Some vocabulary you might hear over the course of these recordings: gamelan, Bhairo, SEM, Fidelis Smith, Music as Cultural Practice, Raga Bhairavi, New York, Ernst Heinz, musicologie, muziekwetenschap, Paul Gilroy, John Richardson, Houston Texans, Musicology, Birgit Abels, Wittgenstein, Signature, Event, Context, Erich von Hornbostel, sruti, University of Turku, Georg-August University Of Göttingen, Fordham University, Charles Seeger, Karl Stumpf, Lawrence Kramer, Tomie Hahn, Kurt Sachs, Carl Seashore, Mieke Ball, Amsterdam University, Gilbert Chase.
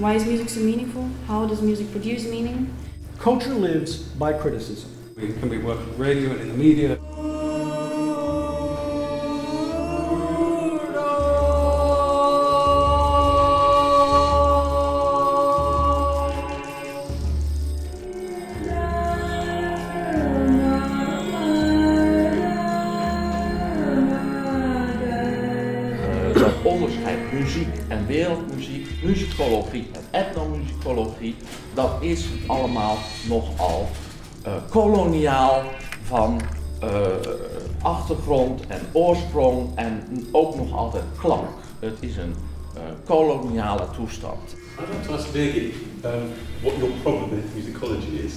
Why is music so meaningful? How does music produce meaning? Culture lives by criticism. It can be worked on radio and in the media. Muziek en wereldmuziek, musicologie en etnomusicologie, dat is allemaal nogal koloniaal van achtergrond en oorsprong en ook nog altijd klank. Het is een koloniale toestand. I'd like to ask Birgit what your problem with musicology is.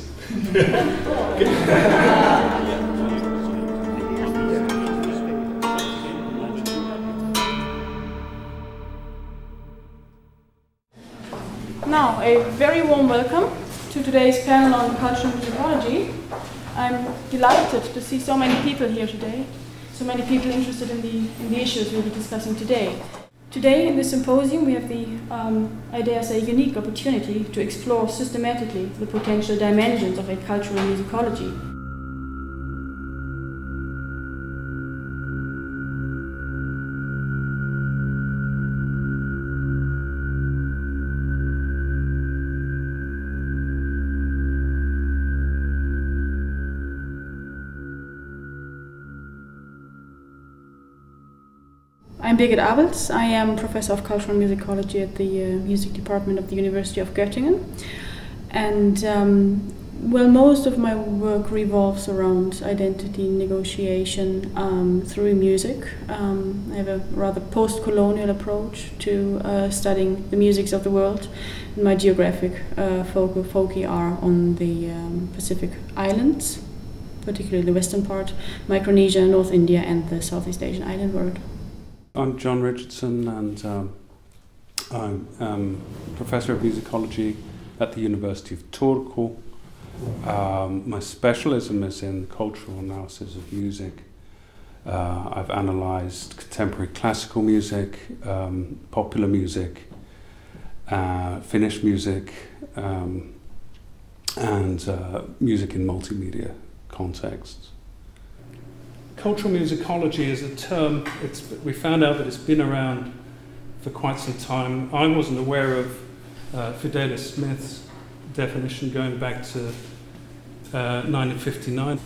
Now, a very warm welcome to today's panel on culture and musicology. I'm delighted to see so many people here today, so many people interested in the issues we'll be discussing today. Today, in this symposium, we have the, I dare say, unique opportunity to explore systematically the potential dimensions of a cultural musicology. I'm Birgit Abels. I am Professor of Cultural Musicology at the Music Department of the University of Göttingen. And, well, most of my work revolves around identity negotiation through music. I have a rather post-colonial approach to studying the musics of the world. And my geographic foci are on the Pacific Islands, particularly the western part, Micronesia, North India, and the Southeast Asian island world. I'm John Richardson, and I'm Professor of Musicology at the University of Turku. My specialism is in cultural analysis of music. I've analysed contemporary classical music, popular music, Finnish music, and music in multimedia contexts. Cultural musicology is a term, we found out that it's been around for quite some time. I wasn't aware of Fidelis Smith's definition going back to 1959.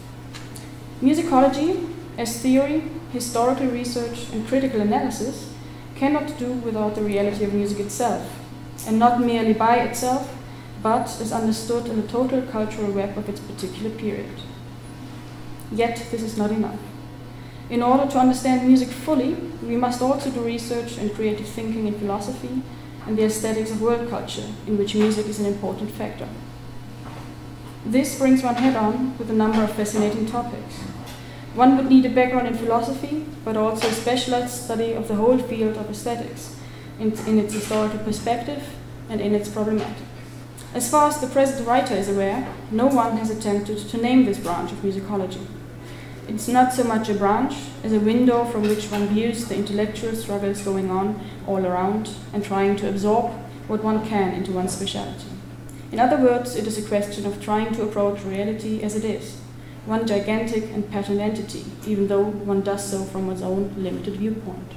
Musicology, as theory, historical research and critical analysis, cannot do without the reality of music itself, and not merely by itself, but is understood in the total cultural web of its particular period. Yet this is not enough. In order to understand music fully, we must also do research and creative thinking in philosophy and the aesthetics of world culture, in which music is an important factor. This brings one head-on with a number of fascinating topics. One would need a background in philosophy, but also a specialized study of the whole field of aesthetics, in its historical perspective and in its problematic. As far as the present writer is aware, no one has attempted to name this branch of musicology. It's not so much a branch as a window from which one views the intellectual struggles going on all around and trying to absorb what one can into one's speciality. In other words, it is a question of trying to approach reality as it is, one gigantic and patterned entity, even though one does so from one's own limited viewpoint.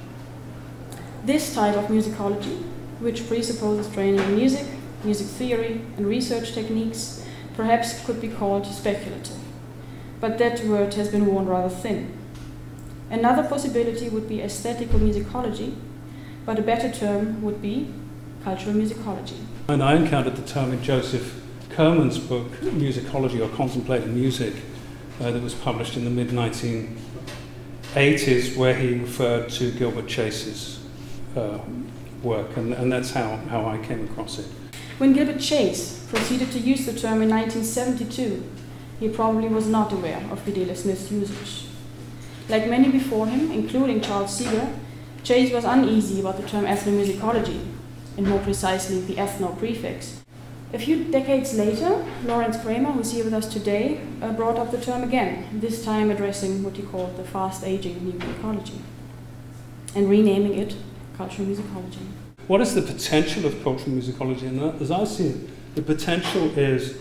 This type of musicology, which presupposes training in music, music theory, and research techniques, perhaps could be called speculative. But that word has been worn rather thin. Another possibility would be aesthetical musicology, but a better term would be cultural musicology. And I encountered the term in Joseph Kerman's book, Musicology or Contemplating Music, that was published in the mid-1980s, where he referred to Gilbert Chase's work, and that's how I came across it. When Gilbert Chase proceeded to use the term in 1972, he probably was not aware of Fidelis Smith's usage. Like many before him, including Charles Seeger, Chase was uneasy about the term ethnomusicology, and more precisely the ethno prefix. A few decades later, Lawrence Kramer, who's here with us today, brought up the term again, this time addressing what he called the fast-aging new ecology, and renaming it cultural musicology. what is the potential of cultural musicology? And as I see it, the potential is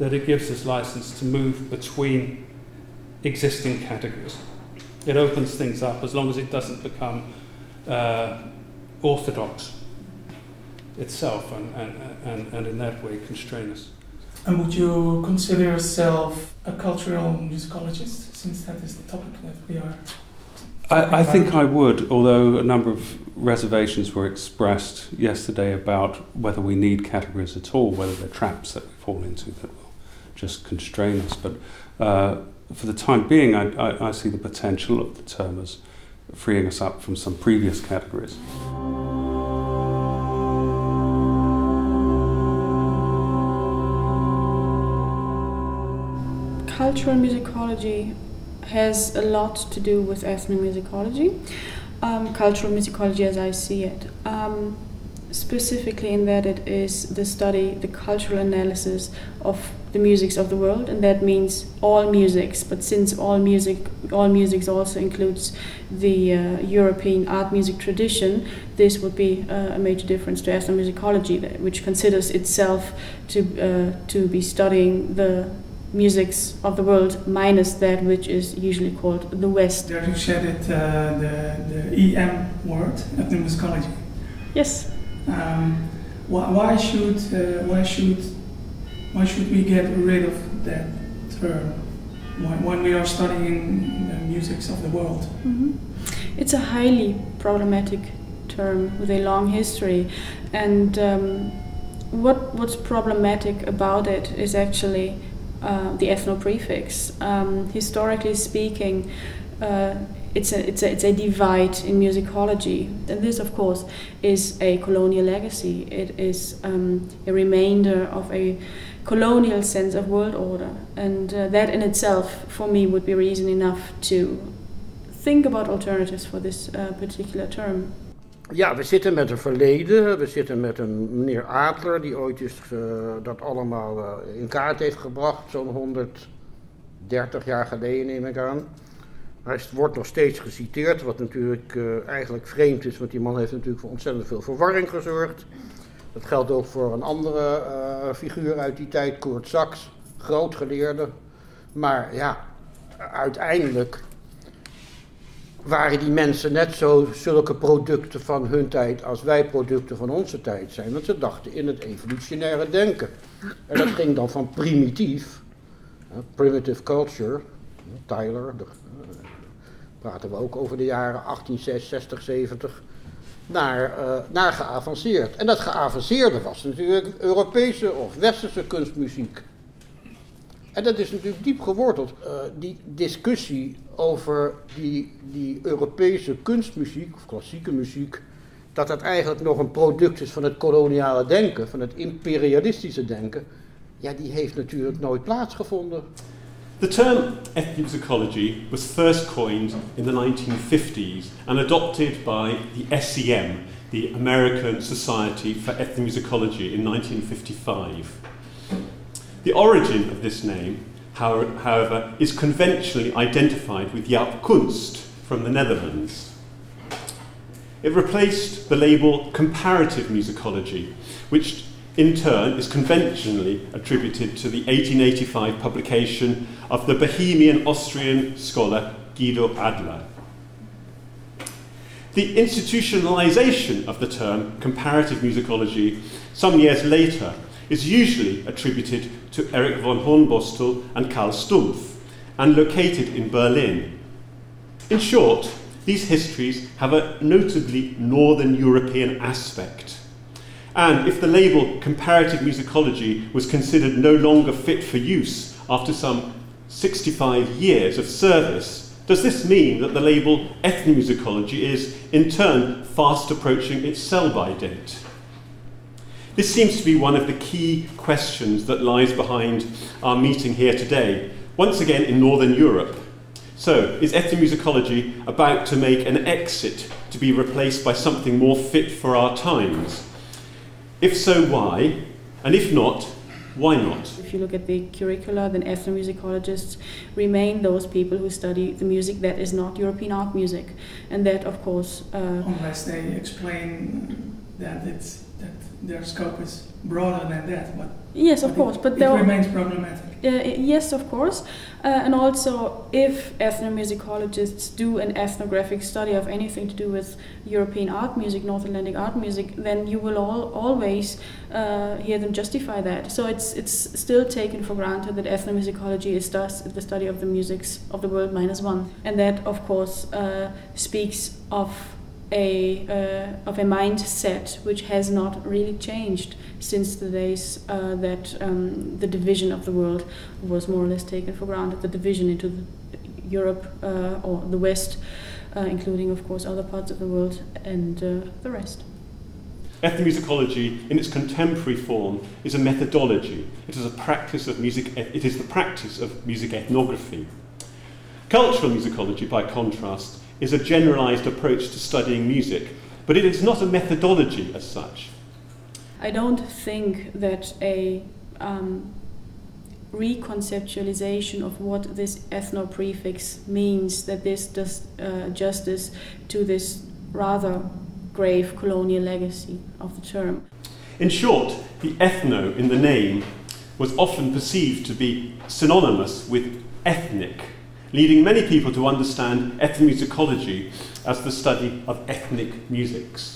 that it gives us license to move between existing categories. It opens things up as long as it doesn't become orthodox itself and in that way constrain us. And would you consider yourself a cultural musicologist, since that is the topic that we are... I think I would, although a number of reservations were expressed yesterday about whether we need categories at all, whether they're traps that we fall into that will just constrain us. But for the time being, I see the potential of the term as freeing us up from some previous categories. Cultural musicology has a lot to do with ethnomusicology, cultural musicology as I see it, specifically in that it is the study, the cultural analysis of the musics of the world, and that means all musics, but since all music also includes the European art music tradition, this would be a major difference to ethnomusicology, which considers itself to be studying the musics of the world minus that which is usually called the West. There you said it, the EM word, ethnomusicology. Yes. Why should we get rid of that term when we are studying the musics of the world? Mm-hmm. It's a highly problematic term with a long history, and what's problematic about it is actually the ethno prefix. Historically speaking, it's a divide in musicology, and this of course is a colonial legacy. It is a remainder of a colonial sense of world order, and that in itself for me would be reason enough to think about alternatives for this particular term. Ja, we zitten met een verleden, we zitten met een meneer Adler die ooit is dat allemaal in kaart heeft gebracht, zo'n 130 jaar geleden neem ik aan. Hij wordt nog steeds geciteerd, wat natuurlijk eigenlijk vreemd is, want die man heeft natuurlijk voor ontzettend veel verwarring gezorgd. Dat geldt ook voor een andere figuur uit die tijd, Kurt Sachs, groot geleerde. Maar ja, uiteindelijk waren die mensen net zo zulke producten van hun tijd als wij producten van onze tijd zijn. Want ze dachten in het evolutionaire denken. En dat ging dan van primitief, primitive culture, Tyler, daar praten we ook over de jaren 1860, 70, naar geavanceerd. En dat geavanceerde was natuurlijk Europese of Westerse kunstmuziek. En dat is natuurlijk diep geworteld. Die discussie over die Europese kunstmuziek, of klassieke muziek, dat dat eigenlijk nog een product is van het koloniale denken, van het imperialistische denken, ja, die heeft natuurlijk nooit plaatsgevonden. The term ethnomusicology was first coined in the 1950s and adopted by the SEM, the American Society for Ethnomusicology, in 1955. The origin of this name, however, is conventionally identified with Jaap Kunst from the Netherlands. It replaced the label comparative musicology, which in turn is conventionally attributed to the 1885 publication of the Bohemian-Austrian scholar Guido Adler. The institutionalization of the term comparative musicology some years later is usually attributed to Erich von Hornbostel and Karl Stumpf, and located in Berlin. In short, these histories have a notably Northern European aspect. And if the label comparative musicology was considered no longer fit for use after some 65 years of service, does this mean that the label ethnomusicology is, in turn, fast approaching its sell-by date? This seems to be one of the key questions that lies behind our meeting here today, once again in Northern Europe. So, is ethnomusicology about to make an exit to be replaced by something more fit for our times? If so, why? And if not, why not? If you look at the curricula, then ethnomusicologists remain those people who study the music that is not European art music. And that, of course... unless they explain that it's that their scope is broader than that. But yes, of course, but it remains problematic. Yes, of course, and also if ethnomusicologists do an ethnographic study of anything to do with European art music, North Atlantic art music, then you will always hear them justify that. So it's still taken for granted that ethnomusicology is the study of the musics of the world minus one, and that of course speaks of a mindset which has not really changed since the days that the division of the world was more or less taken for granted, the division into Europe or the West, including of course other parts of the world and the rest. Ethnomusicology in its contemporary form is a methodology. It is a practice of music. It is the practice of music ethnography. Cultural musicology, by contrast, is a generalized approach to studying music, but it is not a methodology as such. I don't think that a reconceptualization of what this ethno prefix means, that this does justice to this rather grave colonial legacy of the term. In short, the ethno in the name was often perceived to be synonymous with ethnic, leading many people to understand ethnomusicology as the study of ethnic musics.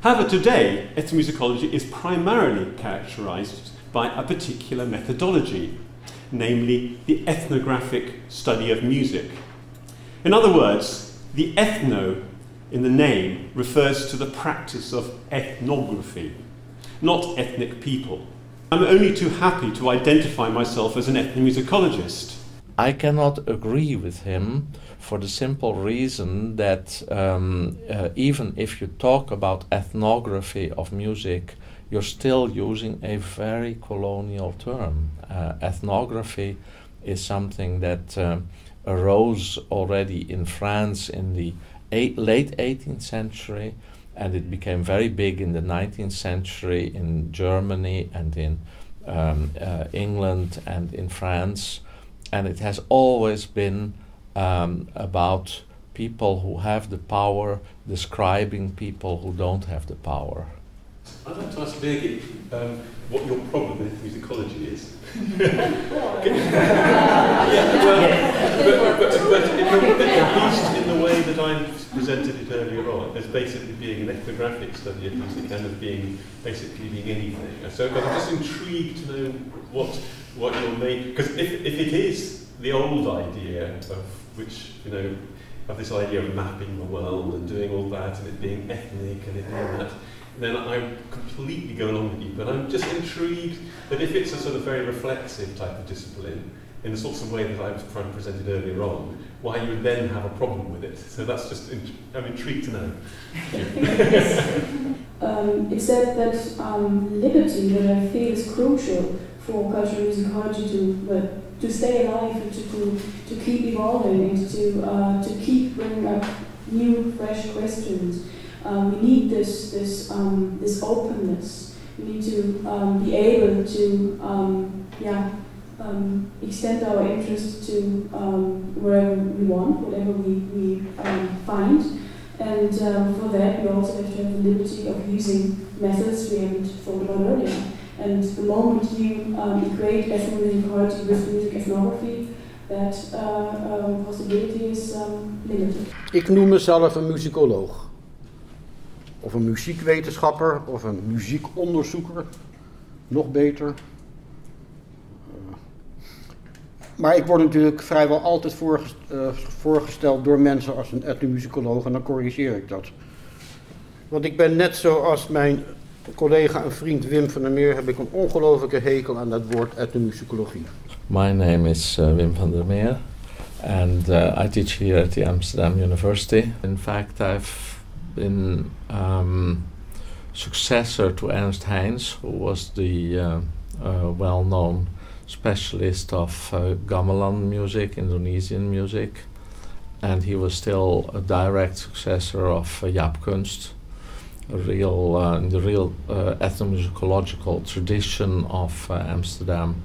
However, today, ethnomusicology is primarily characterized by a particular methodology, namely the ethnographic study of music. In other words, the ethno in the name refers to the practice of ethnography, not ethnic people. I'm only too happy to identify myself as an ethnomusicologist. I cannot agree with him for the simple reason that even if you talk about ethnography of music, you're still using a very colonial term. Ethnography is something that arose already in France in the late 18th century, and it became very big in the 19th century in Germany and in England and in France. And it has always been about people who have the power describing people who don't have the power. I'd like to ask Birgit what your problem with musicology is. But at least in the way that I presented it earlier on, as basically being an ethnographic study of music and as being basically being anything. So I'm just intrigued to know what your main, because if it is the old idea of which, you know, of this idea of mapping the world and doing all that and it being ethnic and it being that, then I completely go along with you. But I'm just intrigued that if it's a sort of very reflexive type of discipline in the sorts of way that I was trying to present it earlier on, why you would then have a problem with it. So that's just, I'm intrigued to know. Except that liberty that I feel is crucial for cultural musicology to stay alive and to keep evolving and to keep bringing up new, fresh questions. We need this openness. We need to be able to extend our interest to wherever we want, whatever we find. And for that, we also have to have the liberty of using methods we haven't thought about earlier. And the moment you equate ethnomusicology with music ethnography, that possibility is limited. Ik noem mezelf een muzikoloog, of een muziekwetenschapper, of een muziekonderzoeker, nog beter. Maar ik word natuurlijk vrijwel altijd voorgesteld door mensen als een ethnomusicoloog en dan corrigeer ik dat. Want ik ben net zoals mijn collega en vriend Wim van der Meer, heb ik een ongelofelijke hekel aan dat woord ethnomusicologie. My name is Wim van der Meer and I teach here at the Amsterdam University. In fact, I've been successor to Ernst Heinz, who was the well-known specialist of gamelan music, Indonesian music, and he was still a direct successor of Jaap Kunst, the real ethnomusicological tradition of Amsterdam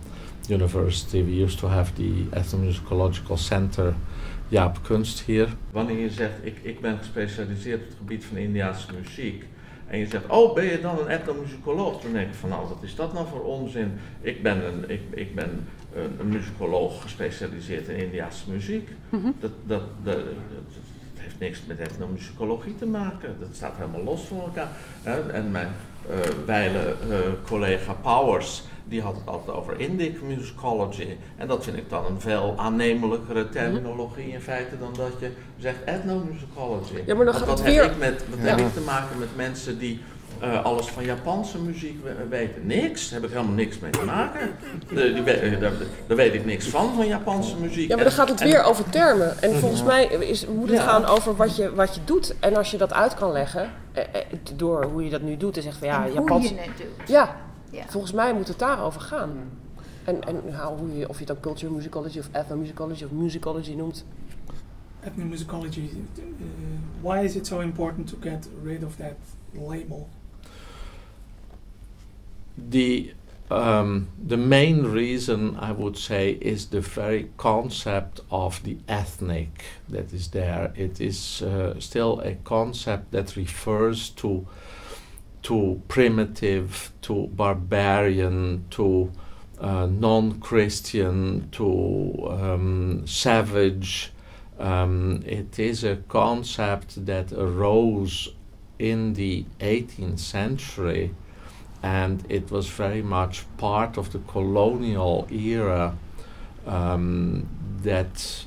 University. We used to have the ethnomusicological center Jaap Kunst hier. Wanneer je zegt, ik ben gespecialiseerd op het gebied van Indiaanse muziek, en je zegt, oh, ben je dan een ethnomusicoloog? Dan denk ik van, nou, wat is dat nou voor onzin? Ik ben een musicoloog gespecialiseerd in Indiaanse muziek. Mm-hmm. Dat heeft niks met ethnomusicologie te maken. Dat staat helemaal los van elkaar. En mijn wijle collega Powers, die had het altijd over Indic Musicology. En dat vind ik dan een veel aannemelijkere terminologie in feite dan dat je zegt ethnomusicology. Ja, maar dan gaat dat weer... heb ik te maken met mensen die alles van Japanse muziek weten. Niks, daar heb ik helemaal niks mee te maken. Daar weet ik niks van Japanse muziek. Ja, maar dan gaat het weer over termen. En volgens mij moet het gaan over wat je doet. En als je dat uit kan leggen, door hoe je dat nu doet, en zegt van ja, Japans... Ja. Ja. Volgens mij moet het daarover gaan. Ja. En of je het ook culture musicology of ethnomusicology of musicology noemt. Ethnomusicology, why is it so important to get rid of that label? The main reason, I would say, is the very concept of the ethnic that is there. It is still a concept that refers to primitive, to barbarian, to non-Christian, to savage. It is a concept that arose in the 18th century, and it was very much part of the colonial era that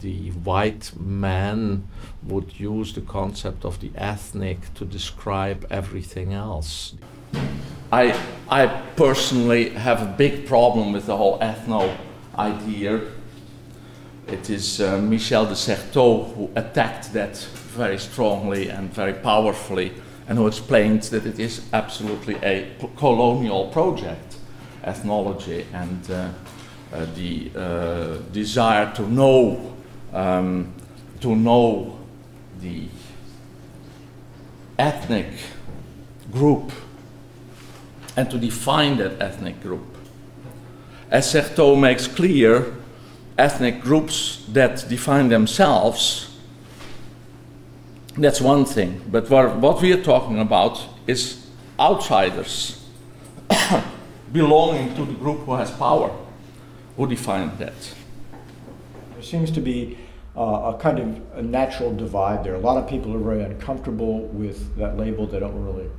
the white man would use the concept of the ethnic to describe everything else. I personally have a big problem with the whole ethno idea. It is Michel de Certeau who attacked that very strongly and very powerfully, and who explained that it is absolutely a colonial project, ethnology, and the desire to know the ethnic group and to define that ethnic group. As Certeau makes clear, ethnic groups that define themselves, that's one thing, but what we are talking about is outsiders belonging to the group who has power. Who defined that? There seems to be a kind of a natural divide there. A lot of people are very uncomfortable with that label. They don't really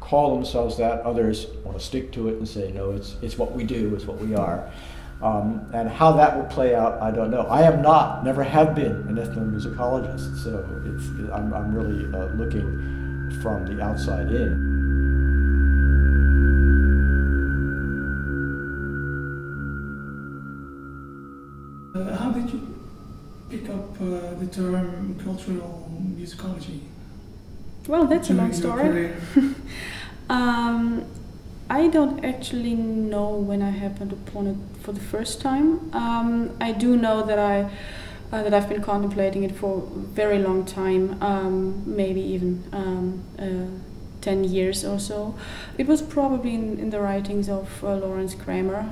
call themselves that. Others want to stick to it and say, no, it's what we do, it's what we are. And how that will play out, I don't know. I am not, never have been, an ethnomusicologist, so I'm really looking from the outside in. How did you pick up the term cultural musicology? Well, that's a long story. I don't actually know when I happened upon it for the first time. I do know that I've been contemplating it for a very long time, maybe even 10 years or so. It was probably in the writings of Lawrence Kramer,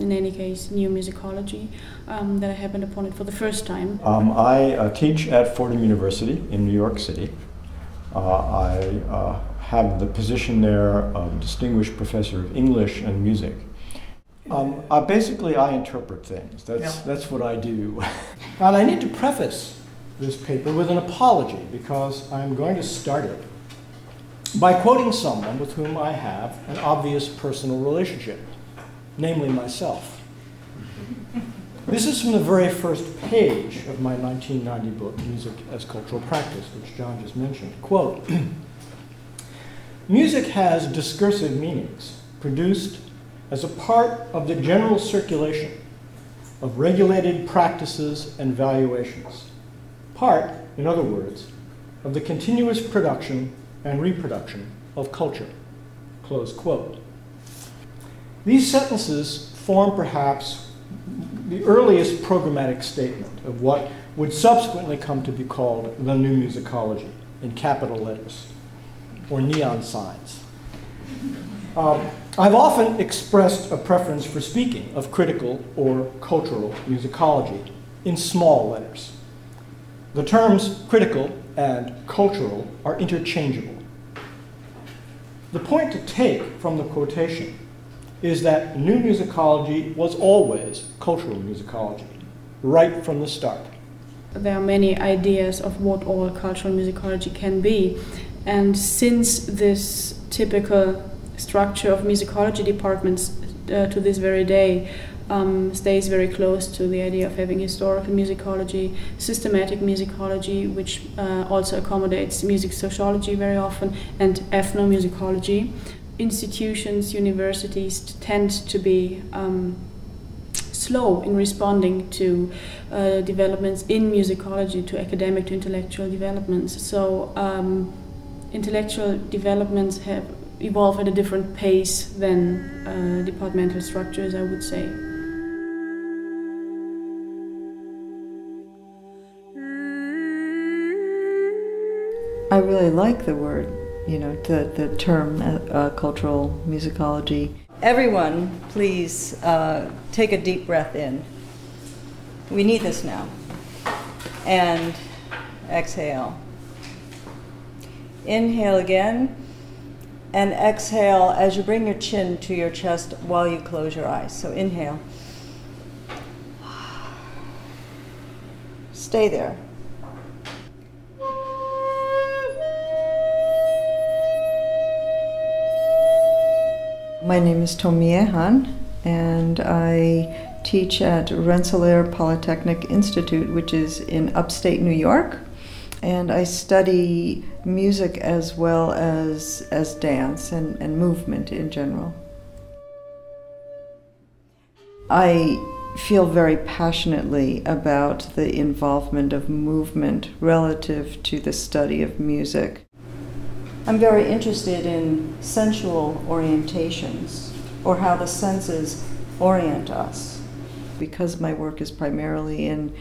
in any case, New Musicology, that I happened upon it for the first time. I teach at Fordham University in New York City. I have the position there of Distinguished Professor of English and Music. Basically, I interpret things. That's what I do. And I need to preface this paper with an apology, because I'm going to start it by quoting someone with whom I have an obvious personal relationship, namely myself. This is from the very first page of my 1990 book, Music as Cultural Practice, which John just mentioned. Quote, "Music has discursive meanings produced as a part of the general circulation of regulated practices and valuations, part, in other words, of the continuous production and reproduction of culture." Close quote. These sentences form perhaps the earliest programmatic statement of what would subsequently come to be called the New Musicology, in capital letters, or neon signs. I've often expressed a preference for speaking of critical or cultural musicology in small letters. The terms critical and cultural are interchangeable. The point to take from the quotation is that new musicology was always cultural musicology, right from the start. There are many ideas of what oral cultural musicology can be, and since this typical structure of musicology departments to this very day stays very close to the idea of having historical musicology, systematic musicology, which also accommodates music sociology very often, and ethnomusicology. Institutions, universities tend to be slow in responding to developments in musicology, to academic, to intellectual developments. So intellectual developments have evolved at a different pace than departmental structures, I would say. I really like the word, you know, the term cultural musicology. Everyone, please take a deep breath in. We need this now. And exhale. Inhale again, and exhale as you bring your chin to your chest while you close your eyes. So inhale. Stay there. My name is Tomie Hahn, and I teach at Rensselaer Polytechnic Institute, which is in upstate New York. And I study music as well as dance and movement in general. I feel very passionately about the involvement of movement relative to the study of music. I'm very interested in sensual orientations, or how the senses orient us. Because my work is primarily in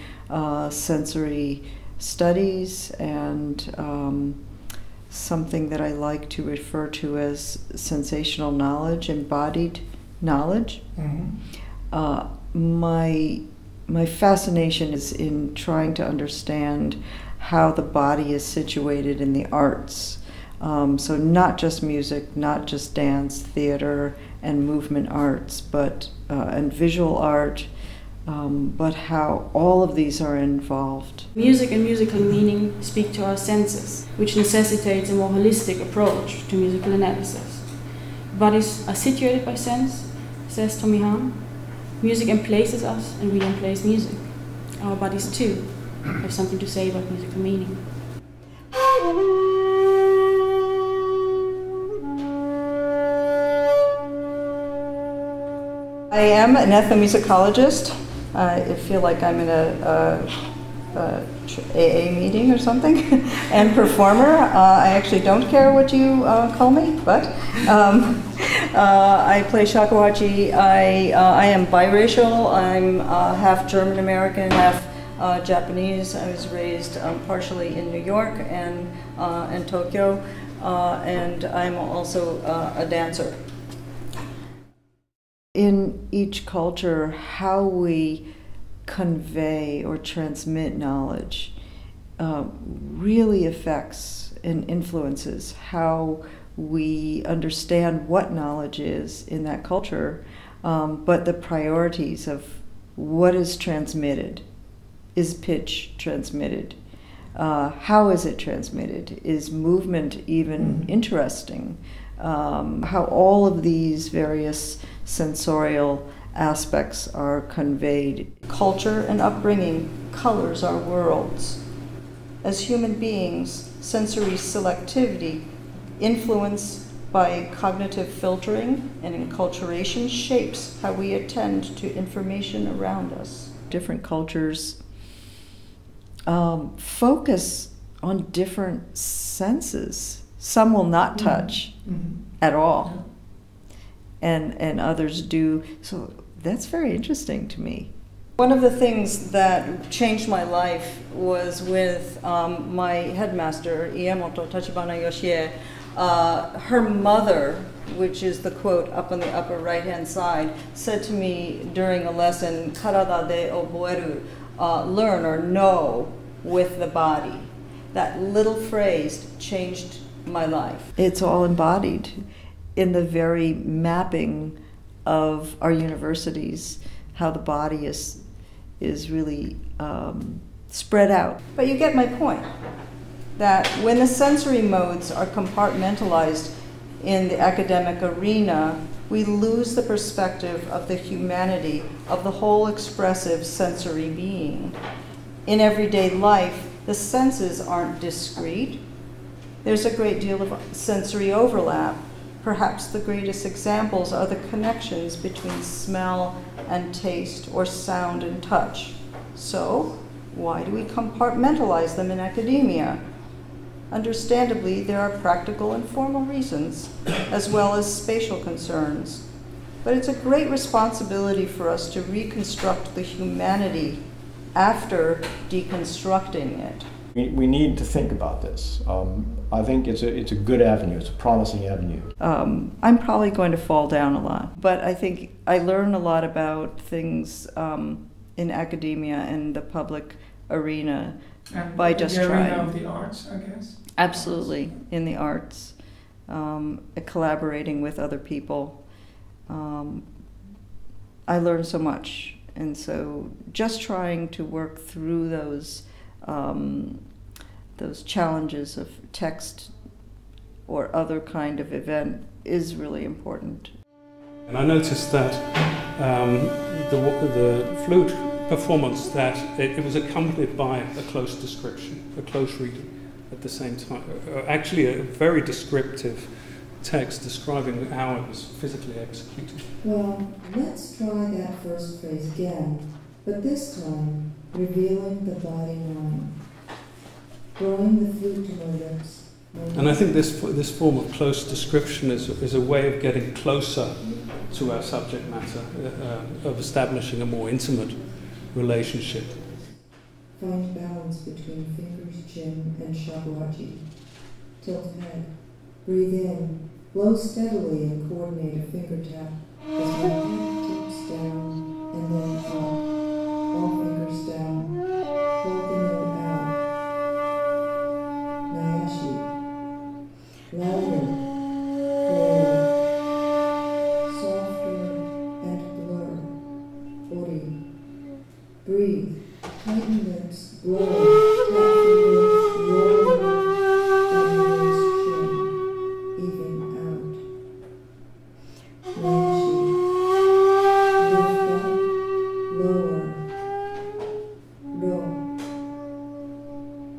sensory studies and something that I like to refer to as sensational knowledge, embodied knowledge. Mm-hmm. My fascination is in trying to understand how the body is situated in the arts. So not just music, not just dance, theater, and movement arts, but and visual art, but how all of these are involved. Music and musical meaning speak to our senses, which necessitates a more holistic approach to musical analysis. Bodies are situated by sense, says Tomie Hahn. Music emplaces us, and we emplace music. Our bodies too have something to say about musical meaning. I am an ethnomusicologist. I feel like I'm in a AA meeting or something, and performer. I actually don't care what you call me, but I play shakuhachi. I am biracial. I'm half German American, half Japanese. I was raised partially in New York and Tokyo, and I'm also a dancer. In each culture, how we convey or transmit knowledge really affects and influences how we understand what knowledge is in that culture, but the priorities of what is transmitted. Is pitch transmitted? How is it transmitted? Is movement even interesting? How all of these various sensorial aspects are conveyed. Culture and upbringing colors our worlds. As human beings, sensory selectivity, influenced by cognitive filtering and enculturation, shapes how we attend to information around us. Different cultures focus on different senses. Some will not touch at all, and others do. So that's very interesting to me. One of the things that changed my life was with my headmaster, Iemoto Tachibana Yoshie. Her mother, which is the quote up on the upper right-hand side, said to me during a lesson, "Karada de oboeru," learn or know with the body. That little phrase changed my life. It's all embodied in the very mapping of our universities, how the body is really spread out. But you get my point, that when the sensory modes are compartmentalized in the academic arena, we lose the perspective of the humanity of the whole expressive sensory being. In everyday life, the senses aren't discrete. There's a great deal of sensory overlap. Perhaps the greatest examples are the connections between smell and taste or sound and touch. So, why do we compartmentalize them in academia? Understandably, there are practical and formal reasons, as well as spatial concerns. But it's a great responsibility for us to reconstruct the humanity after deconstructing it. We need to think about this. I think it's a good avenue, it's a promising avenue. I'm probably going to fall down a lot, but I think I learn a lot about things in academia and the public arena by just trying. The arena of the arts, I guess? Absolutely, in the arts, collaborating with other people. I learned so much, and so just trying to work through those challenges of text or other kind of event is really important. And I noticed that the flute performance, that it was accompanied by a close description, a close reading at the same time. Actually a very descriptive text describing how it was physically executed. Well, let's try that first phrase again, but this time revealing the body line, drawing the flute to my lips. And I think this form of close description is a way of getting closer to our subject matter, of establishing a more intimate relationship. Find balance between fingers, chin, and shabuhachi. Tilt head. Breathe in. Blow steadily and coordinate a finger tap as one hand tips down and then up. All fingers down. Hold the note out. Nyashi. Louder. Breathe, tighten lips, blow, tap fingers, roll, and release chin, even out. Nyashi, lift up, lower, roll,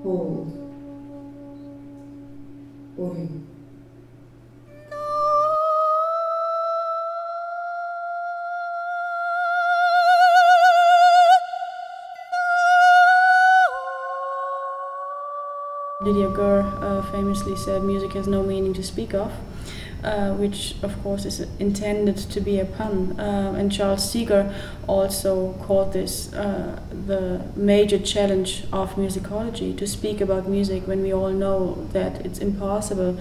hold, ori. Didier Gurr famously said, "Music has no meaning to speak of," which of course is intended to be a pun. And Charles Seeger also called this the major challenge of musicology, to speak about music when we all know that it's impossible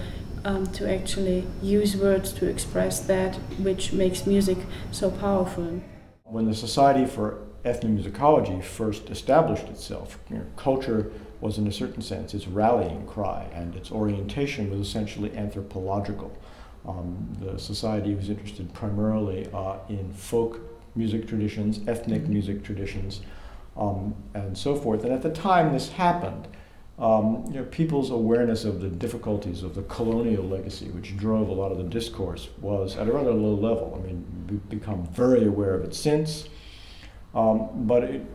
to actually use words to express that which makes music so powerful. When the Society for Ethnomusicology first established itself, culture was in a certain sense its rallying cry, and its orientation was essentially anthropological. The society was interested primarily in folk music traditions, ethnic music traditions, and so forth. And at the time this happened, people's awareness of the difficulties of the colonial legacy, which drove a lot of the discourse, was at a rather low level. I mean, we've become very aware of it since, but it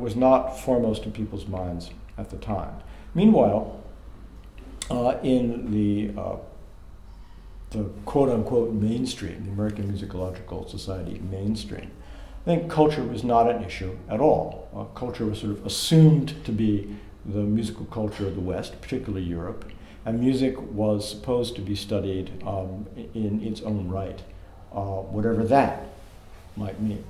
was not foremost in people's minds at the time. Meanwhile, in the quote-unquote mainstream, the American Musicological Society mainstream, I think culture was not an issue at all. Culture was sort of assumed to be the musical culture of the West, particularly Europe, and music was supposed to be studied in its own right, whatever that might mean.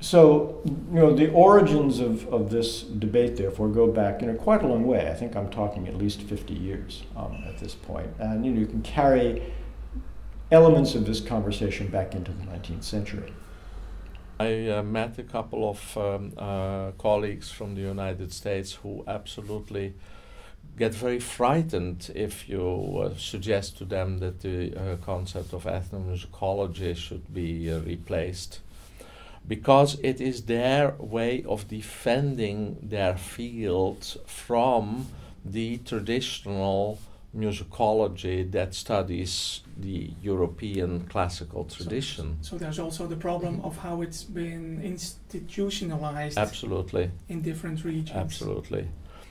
So, the origins of this debate, therefore, go back quite a long way. I think I'm talking at least 50 years at this point. And, you can carry elements of this conversation back into the 19th century. I met a couple of colleagues from the United States who absolutely get very frightened if you suggest to them that the concept of ethnomusicology should be replaced, because it is their way of defending their field from the traditional musicology that studies the European classical tradition. So there's also the problem of how it's been institutionalized. Absolutely. In different regions. Absolutely.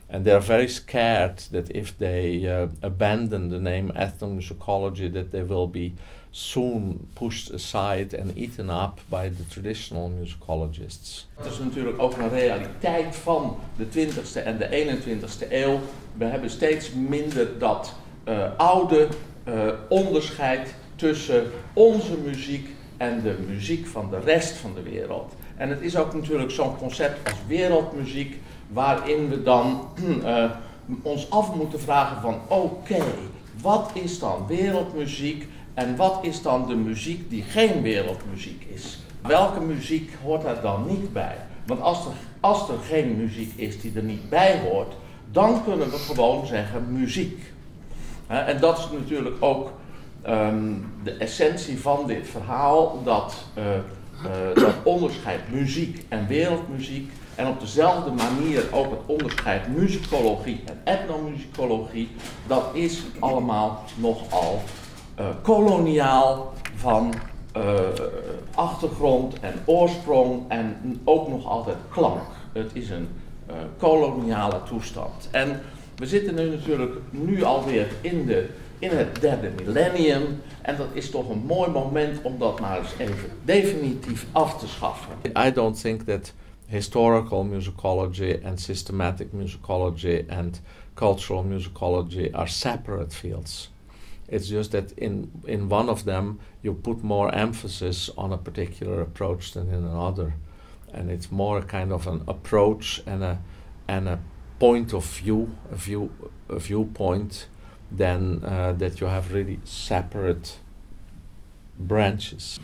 And they're very scared that if they abandon the name ethnomusicology, that they will be soon pushed aside and eaten up by the traditional musicologists. Het is natuurlijk ook een realiteit van de 20e en de 21e eeuw. We hebben steeds minder dat oude onderscheid tussen onze muziek en de muziek van de rest van de wereld. En het is ook natuurlijk zo'n concept als wereldmuziek, waarin we dan ons af moeten vragen van oké, wat is dan wereldmuziek en wat is dan de muziek die geen wereldmuziek is? Welke muziek hoort daar dan niet bij? Want als er geen muziek is die er niet bij hoort, dan kunnen we gewoon zeggen muziek. En dat is natuurlijk ook de essentie van dit verhaal, dat onderscheid muziek en wereldmuziek. En op dezelfde manier ook het onderscheid musicologie en etnomusicologie, dat is allemaal nogal koloniaal van achtergrond en oorsprong en ook nog altijd klank. Het is een koloniale toestand. En we zitten nu natuurlijk alweer in het derde millennium. En dat is toch een mooi moment om dat maar eens even definitief af te schaffen. I don't think that historical musicology and systematic musicology and cultural musicology are separate fields. It's just that in one of them you put more emphasis on a particular approach than in another, and it's more kind of an approach and a point of view, a viewpoint, than that you have really separate branches.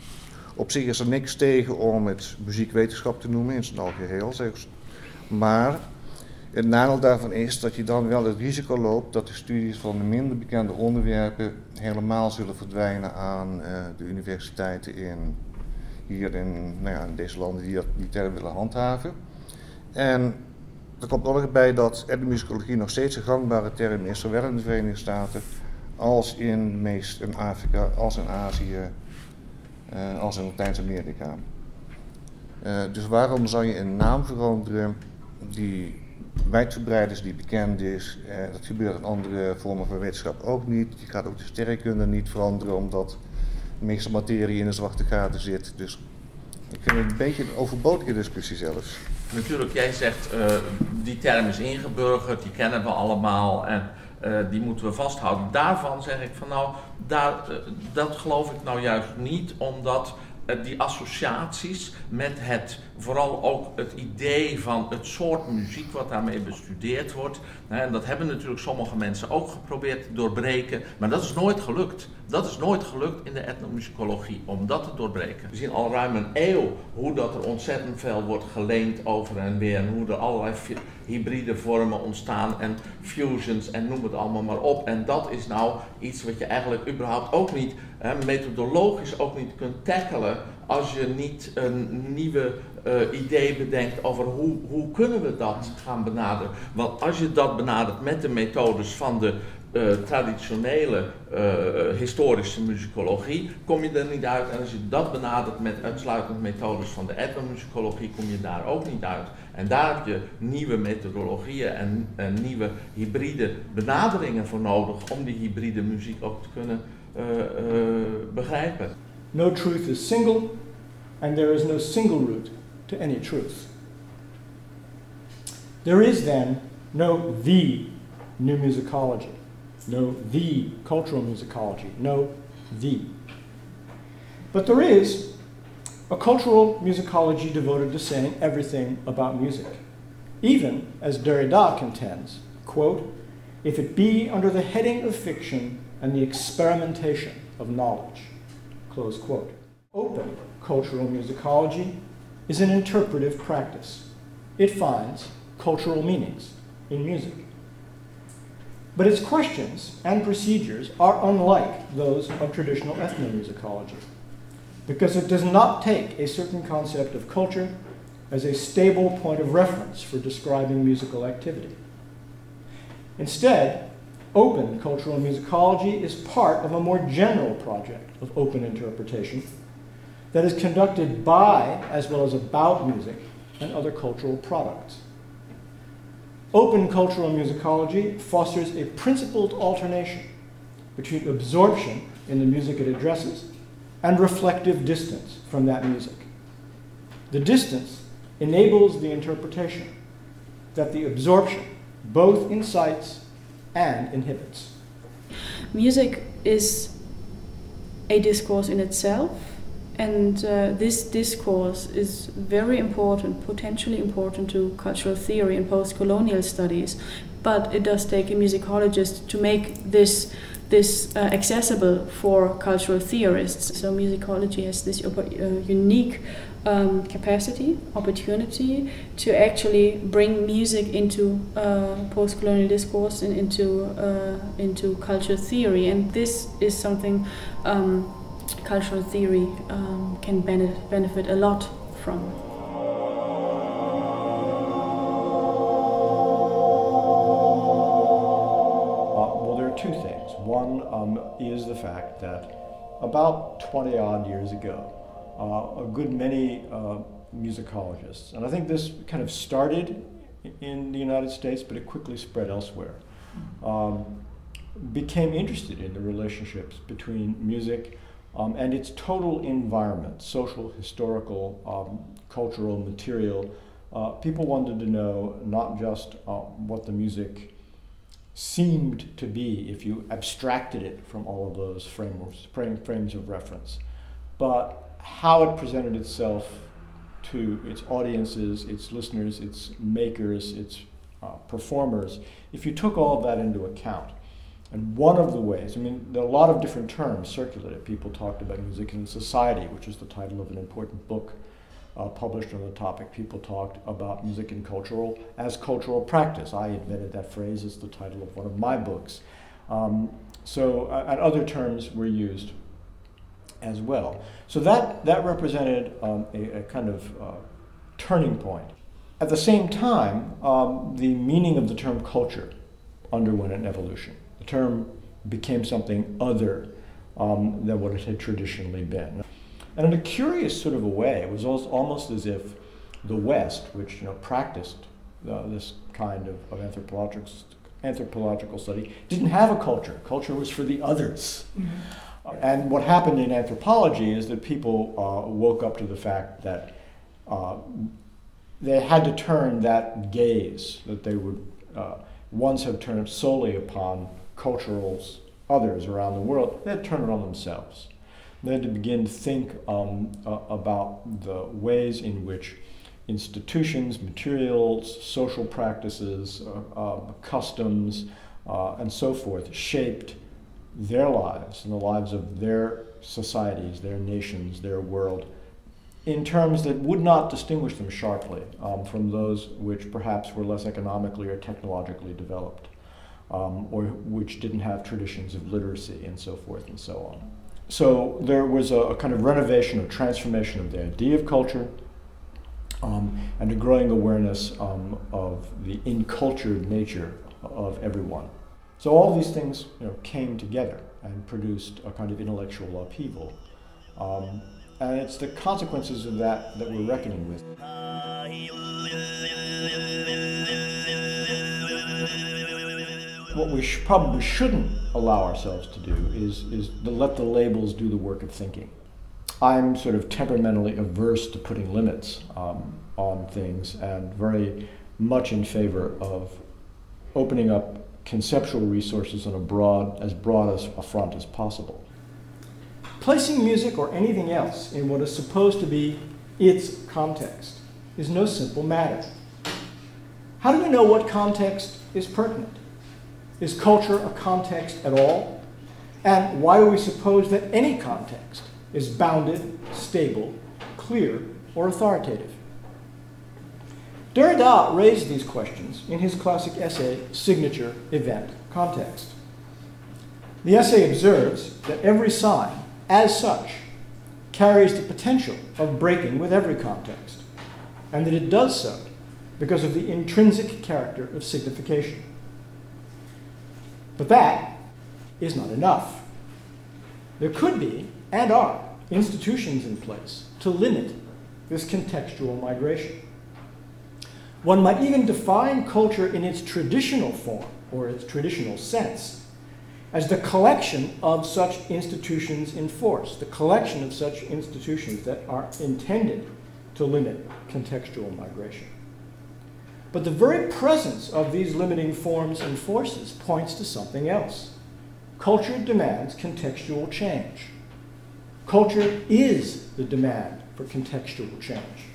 Op zich is niks tegen om het muziekwetenschap te noemen in zijn algeheel, maar het nadeel daarvan is dat je dan wel het risico loopt dat de studies van de minder bekende onderwerpen helemaal zullen verdwijnen aan de universiteiten in deze landen die die term willen handhaven. En er komt ook nog bij dat etnomusicologie nog steeds een gangbare term is, zowel in de Verenigde Staten als in Afrika, als in Azië, als in Latijns-Amerika. Dus waarom zou je een naam veranderen die wijdverbreid is, die bekend is? Dat gebeurt in andere vormen van wetenschap ook niet. Je gaat ook de sterrenkunde niet veranderen, omdat de meeste materie in de zwarte gaten zit. Dus ik vind het een beetje een overbodige discussie zelfs. Natuurlijk, jij zegt die term is ingeburgerd, die kennen we allemaal en die moeten we vasthouden. Daarvan zeg ik van nou, dat geloof ik nou juist niet, omdat die associaties met vooral ook het idee van het soort muziek wat daarmee bestudeerd wordt. En dat hebben natuurlijk sommige mensen ook geprobeerd te doorbreken, maar dat is nooit gelukt. Dat is nooit gelukt in de etnomusicologie, om dat te doorbreken. We zien al ruim een eeuw hoe dat er ontzettend veel wordt geleend over en weer en hoe er allerlei hybride vormen ontstaan en fusions en noem het allemaal maar op. En dat is nou iets wat je eigenlijk überhaupt ook niet, methodologisch ook niet kunt tackelen als je niet een nieuwe idee bedenkt over hoe kunnen we dat gaan benaderen. Want als je dat benadert met de methodes van de traditionele historische musicologie, kom je er niet uit. En als je dat benadert met uitsluitend methodes van de etnomusicologie, kom je daar ook niet uit. En daar heb je nieuwe methodologieën en nieuwe hybride benaderingen voor nodig om die hybride muziek ook te kunnen begrijpen. No truth is single, and there is no single root to any truth. There is then no the new musicology, no the cultural musicology, no the. But there is a cultural musicology devoted to saying everything about music, even as Derrida contends, quote, if it be under the heading of fiction and the experimentation of knowledge, close quote. Open cultural musicology is an interpretive practice. It finds cultural meanings in music. But its questions and procedures are unlike those of traditional ethnomusicology, because it does not take a certain concept of culture as a stable point of reference for describing musical activity. Instead, open cultural musicology is part of a more general project of open interpretation that is conducted by, as well as about, music and other cultural products. Open cultural musicology fosters a principled alternation between absorption in the music it addresses and reflective distance from that music. The distance enables the interpretation that the absorption both incites and inhibits. Music is a discourse in itself, and this discourse is very important, potentially important to cultural theory and post-colonial studies, but it does take a musicologist to make this accessible for cultural theorists. So musicology has this unique capacity, opportunity to actually bring music into post-colonial discourse and into cultural theory. And this is something cultural theory can benefit a lot from. One is the fact that about 20-odd years ago, a good many musicologists, and I think this kind of started in the United States, but it quickly spread elsewhere, became interested in the relationships between music and its total environment, social, historical, cultural, material. People wanted to know not just what the music seemed to be if you abstracted it from all of those frames of reference, but how it presented itself to its audiences, its listeners, its makers, its performers, if you took all of that into account. And one of the ways, I mean, there are a lot of different terms circulated. People talked about music in society, which is the title of an important book published on the topic. People talked about music and cultural as cultural practice. I invented that phrase. It's the title of one of my books. And other terms were used as well. So that represented a kind of turning point. At the same time, the meaning of the term culture underwent an evolution. The term became something other than what it had traditionally been. And in a curious sort of a way, it was almost as if the West, which practiced this kind of anthropological study, didn't have a culture. Culture was for the others. Mm-hmm. And what happened in anthropology is that people woke up to the fact that they had to turn that gaze that they would once have turned solely upon cultural others around the world, they'd turn it on themselves. They had to begin to think about the ways in which institutions, materials, social practices, customs, and so forth shaped their lives and the lives of their societies, their nations, their world, in terms that would not distinguish them sharply from those which perhaps were less economically or technologically developed, or which didn't have traditions of literacy and so forth and so on. So there was a kind of renovation or transformation of the idea of culture and a growing awareness of the encultured nature of everyone. So all these things came together and produced a kind of intellectual upheaval. And it's the consequences of that that we're reckoning with. What we probably shouldn't allow ourselves to do is to let the labels do the work of thinking. I'm sort of temperamentally averse to putting limits on things and very much in favor of opening up conceptual resources on as broad a front as possible. Placing music or anything else in what is supposed to be its context is no simple matter. How do you know what context is pertinent? Is culture a context at all? And why do we suppose that any context is bounded, stable, clear, or authoritative? Derrida raised these questions in his classic essay, Signature, Event, Context. The essay observes that every sign, as such, carries the potential of breaking with every context, and that it does so because of the intrinsic character of signification. But that is not enough. There could be, and are, institutions in place to limit this contextual migration. One might even define culture in its traditional form, or its traditional sense, as the collection of such institutions in force, the collection of such institutions that are intended to limit contextual migration. But the very presence of these limiting forms and forces points to something else. Culture demands contextual change. Culture is the demand for contextual change.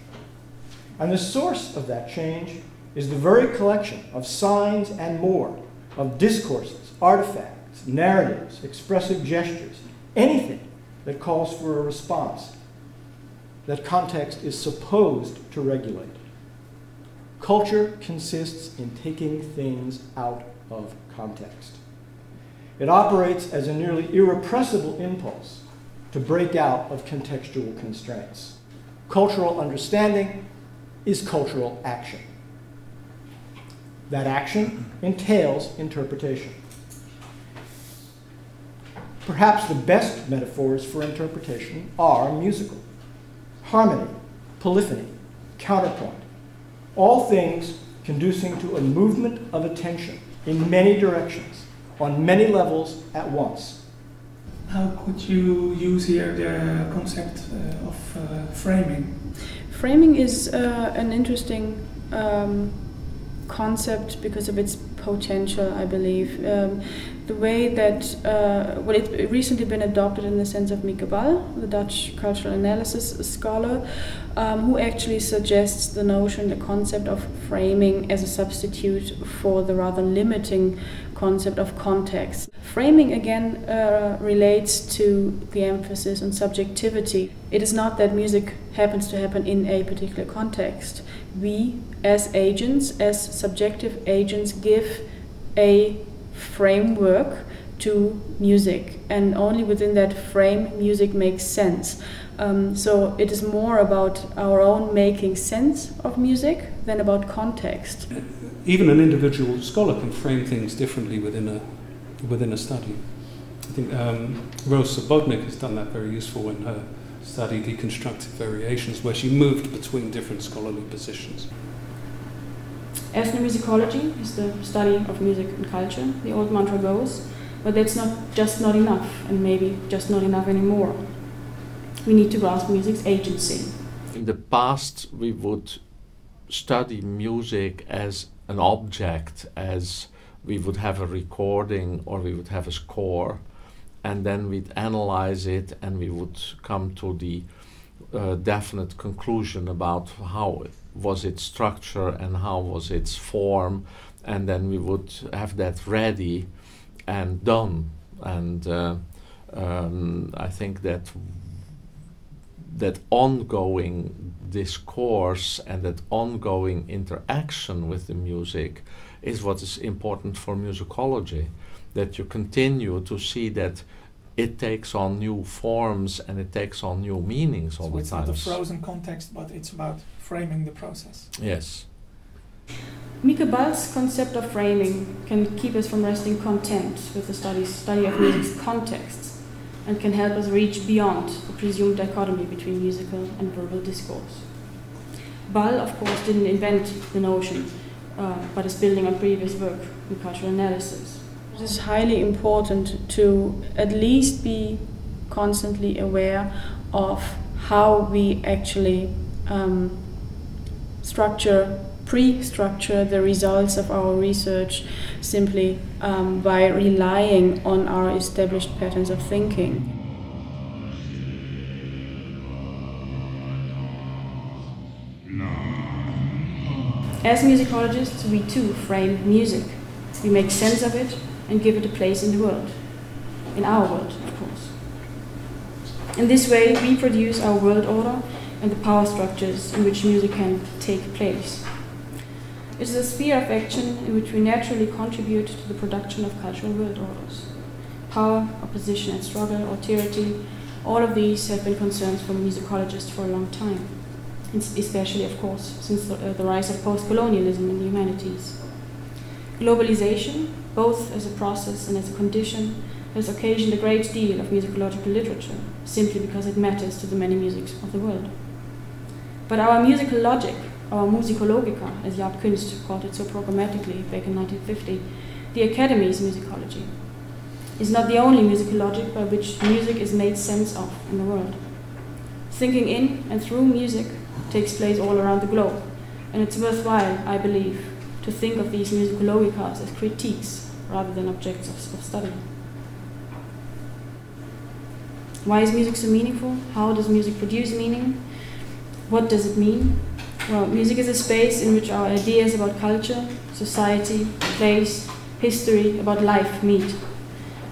And the source of that change is the very collection of signs and more, of discourses, artifacts, narratives, expressive gestures, anything that calls for a response that context is supposed to regulate. Culture consists in taking things out of context. It operates as a nearly irrepressible impulse to break out of contextual constraints. Cultural understanding is cultural action. That action entails interpretation. Perhaps the best metaphors for interpretation are musical, harmony, polyphony, counterpoint, all things conducing to a movement of attention in many directions, on many levels at once. How could you use here the concept of framing? Framing is an interesting concept because of its potential, I believe. The way that, well, it's recently been adopted in the sense of Mieke Ball, the Dutch cultural analysis scholar, who actually suggests the notion, the concept of framing as a substitute for the rather limiting concept of context. Framing, again, relates to the emphasis on subjectivity. It is not that music happens to happen in a particular context. We, as agents, as subjective agents, give a framework to music, and only within that frame music makes sense. So it is more about our own making sense of music than about context. Even an individual scholar can frame things differently within a study. I think Rose Subotnik has done that very useful in her study Deconstructive Variations, where she moved between different scholarly positions. Ethnomusicology is the study of music and culture, the old mantra goes, but that's not just not enough, and maybe just not enough anymore. We need to grasp music's agency. In the past, we would study music as an object, as we would have a recording or we would have a score, and then we'd analyze it and we would come to the definite conclusion about how it was its structure and how was its form, and then we would have that ready and done. And I think that ongoing discourse and that ongoing interaction with the music is what is important for musicology, that you continue to see that it takes on new forms and it takes on new meanings all the time. So it's not a frozen context, but it's about framing the process. Yes. Mieke Ball's concept of framing can keep us from resting content with the study of music's contexts, and can help us reach beyond the presumed dichotomy between musical and verbal discourse. Ball, of course, didn't invent the notion, but is building on previous work in cultural analysis. It is highly important to at least be constantly aware of how we actually pre-structure the results of our research simply by relying on our established patterns of thinking. As musicologists, we too frame music. We make sense of it and give it a place in the world. In our world, of course. In this way, we produce our world order and the power structures in which music can take place. It is a sphere of action in which we naturally contribute to the production of cultural world orders. Power, opposition and struggle, austerity, all of these have been concerns for musicologists for a long time, especially, of course, since the rise of post-colonialism in the humanities. Globalization, both as a process and as a condition, has occasioned a great deal of musicological literature, simply because it matters to the many musics of the world. But our musical logic, our musicologica, as Jaap Kunst called it so programmatically back in 1950, the Academy's musicology, is not the only musical logic by which music is made sense of in the world. Thinking in and through music takes place all around the globe, and it's worthwhile, I believe, to think of these musicologicas as critiques rather than objects of study. Why is music so meaningful? How does music produce meaning? What does it mean? Well, music is a space in which our ideas about culture, society, place, history, about life meet.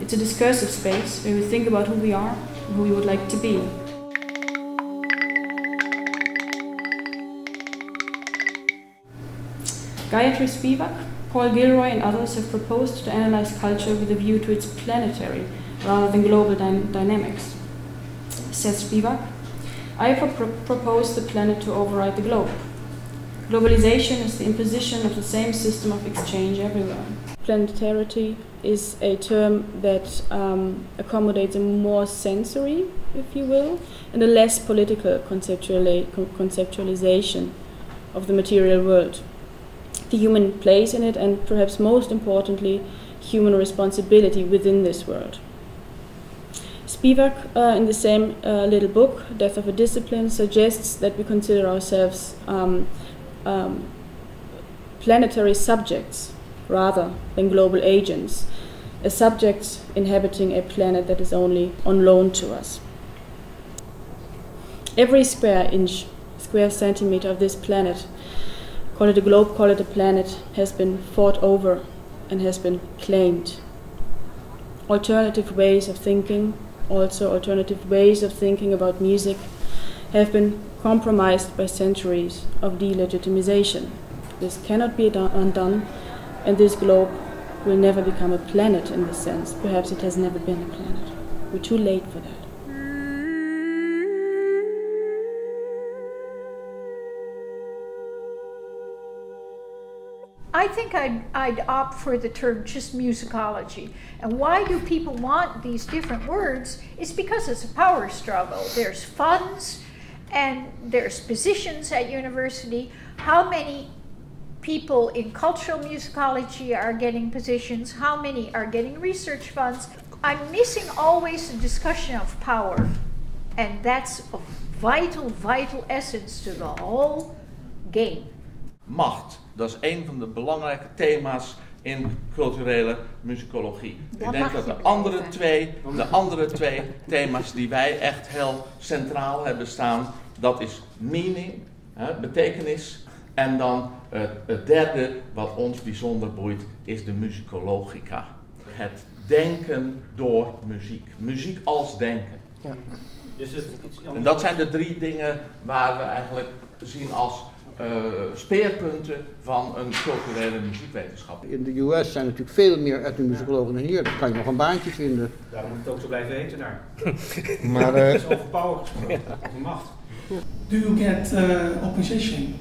It's a discursive space where we think about who we are and who we would like to be. Gayatri Spivak, Paul Gilroy and others have proposed to analyze culture with a view to its planetary rather than global dynamics. Says Spivak, I propose the planet to override the globe. Globalization is the imposition of the same system of exchange everywhere. Planetarity is a term that accommodates a more sensory, if you will, and a less political conceptualization of the material world. The human place in it, and perhaps most importantly, human responsibility within this world. Spivak, in the same little book, Death of a Discipline, suggests that we consider ourselves planetary subjects rather than global agents, as subjects inhabiting a planet that is only on loan to us. Every square inch, square centimeter of this planet, call it a globe, call it a planet, has been fought over and has been claimed. Alternative ways of thinking, also alternative ways of thinking about music, have been compromised by centuries of delegitimization. This cannot be undone, and this globe will never become a planet in this sense. Perhaps it has never been a planet. We're too late for that. I think I'd opt for the term just musicology. And why do people want these different words? It's because it's a power struggle. There's funds and there's positions at university. How many people in cultural musicology are getting positions? How many are getting research funds? I'm missing always the discussion of power. And that's a vital, vital essence to the whole game. Macht. Dat is een van de belangrijke thema's in culturele musicologie. Ik denk dat de andere twee thema's die wij echt heel centraal hebben staan, dat is meaning, hè, betekenis. En dan het derde wat ons bijzonder boeit is de musicologica. Het denken door muziek. Muziek als denken. Ja. En dat zijn de drie dingen waar we eigenlijk zien als speerpunten van een culturele muziekwetenschap. In de US zijn natuurlijk veel meer ethnomusicologen dan hier. Daar kan je nog een baantje vinden. Daar moet het ook zo blijven heten naar. Maar het is over power gesproken, over macht. Do you get opposition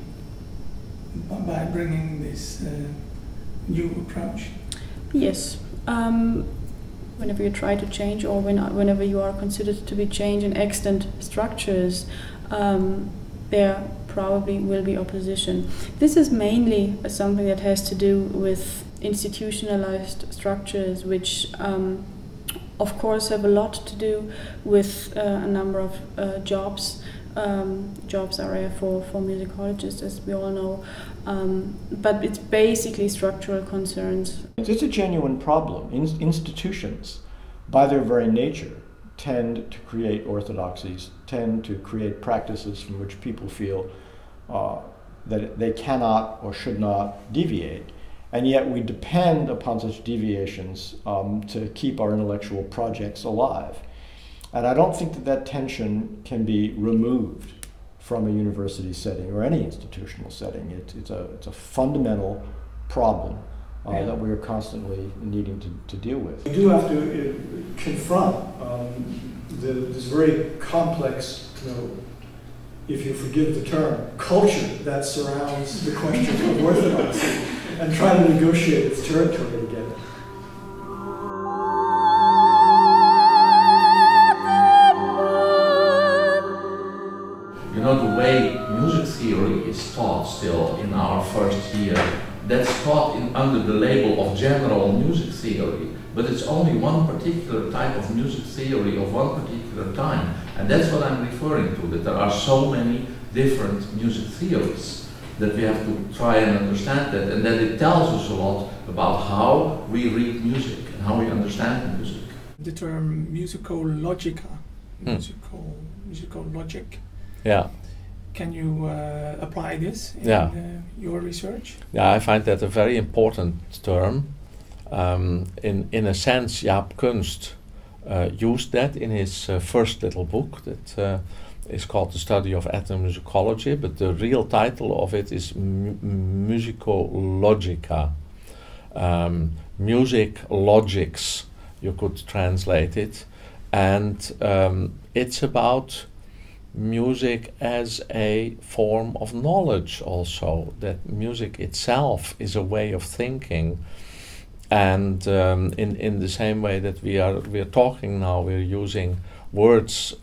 by bringing this new approach? Yes. Whenever you try to change, or whenever you are considered to be change in extant structures, there probably will be opposition. This is mainly something that has to do with institutionalized structures, which of course have a lot to do with a number of jobs. Jobs are rare for musicologists, as we all know, but it's basically structural concerns. It's a genuine problem. Institutions, by their very nature, tend to create orthodoxies, tend to create practices from which people feel that they cannot or should not deviate. And yet we depend upon such deviations to keep our intellectual projects alive. And I don't think that that tension can be removed from a university setting or any institutional setting. It's a fundamental problem that we are constantly needing to deal with. We do have to confront this very complex, if you forgive the term, culture that surrounds the question of orthodoxy and try to negotiate its territory again. The way music theory is taught still in our first year, that's taught under the label of general music theory, but it's only one particular type of music theory of one particular time, and that's what I'm referring to, that there are so many different music theories that we have to try and understand that, and that it tells us a lot about how we read music and how we understand music. The term musicologica, musical logic. Yeah. Can you apply this in your research? Yeah, I find that a very important term. In a sense, Jaap Kunst used that in his first little book that is called The Study of Ethnomusicology, but the real title of it is Musicologica. Music logics, you could translate it. And it's about music as a form of knowledge also, that music itself is a way of thinking, and in the same way that we are talking now, we're using words,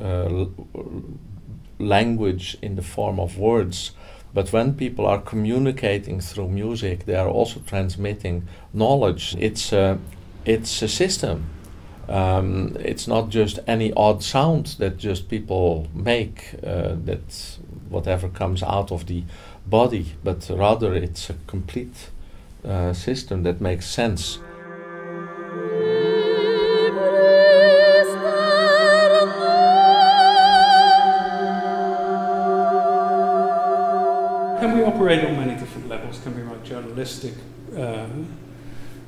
language in the form of words, but when people are communicating through music, they are also transmitting knowledge. It's a system. It's not just any odd sound that just people make, that whatever comes out of the body, but rather it's a complete system that makes sense. Can we operate on many different levels? Can we write journalistic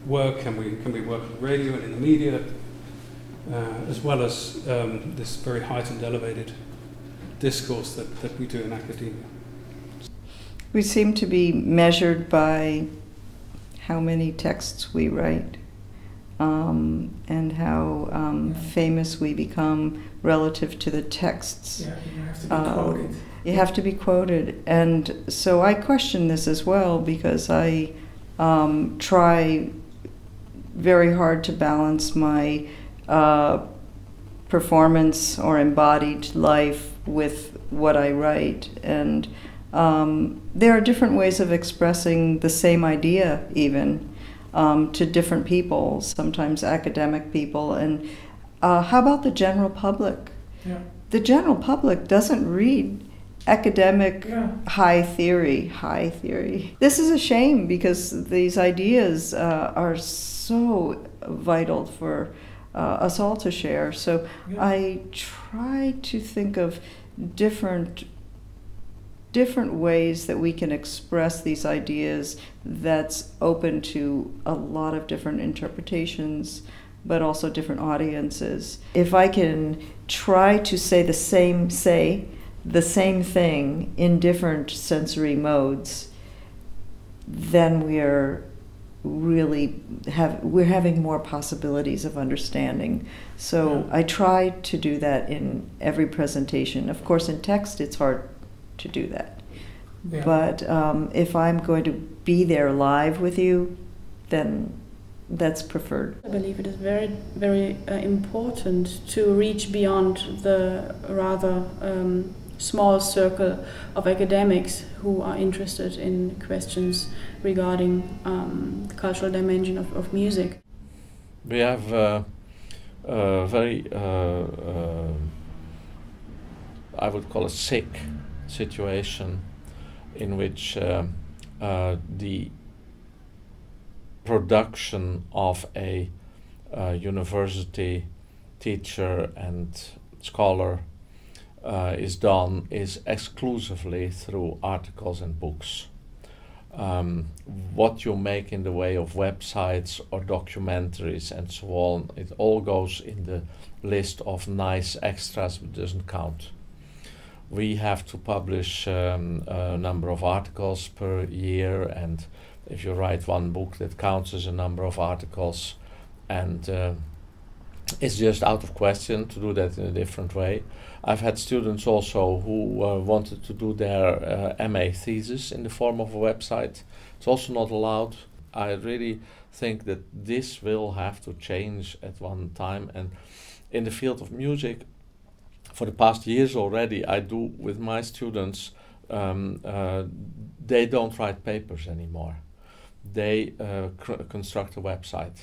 work? Can we work on the radio and in the media? As well as this very heightened, elevated discourse that we do in academia. We seem to be measured by how many texts we write and how famous we become relative to the texts. Yeah, you have to be quoted. You have to be quoted. And so I question this as well, because I try very hard to balance my performance or embodied life with what I write, and there are different ways of expressing the same idea even to different people, sometimes academic people, and how about the general public? Yeah. The general public doesn't read academic high theory. This is a shame, because these ideas are so vital for us all to share. So I try to think of different ways that we can express these ideas that's open to a lot of different interpretations, but also different audiences. If I can try to say the same thing in different sensory modes, then we're really having more possibilities of understanding. So I try to do that in every presentation. Of course, in text it's hard to do that, but if I'm going to be there live with you, then that's preferred. I believe it is very, very important to reach beyond the rather small circle of academics who are interested in questions regarding the cultural dimension of music. We have a very, I would call a sick situation in which the production of a university teacher and scholar is done is exclusively through articles and books. What you make in the way of websites or documentaries and so on, it all goes in the list of nice extras but doesn't count. we have to publish a number of articles per year, and if you write one book, that counts as a number of articles, and it's just out of question to do that in a different way. I've had students also who wanted to do their MA thesis in the form of a website. It's also not allowed. I really think that this will have to change at one time, and in the field of music, for the past years already, I do with my students, they don't write papers anymore. They construct a website.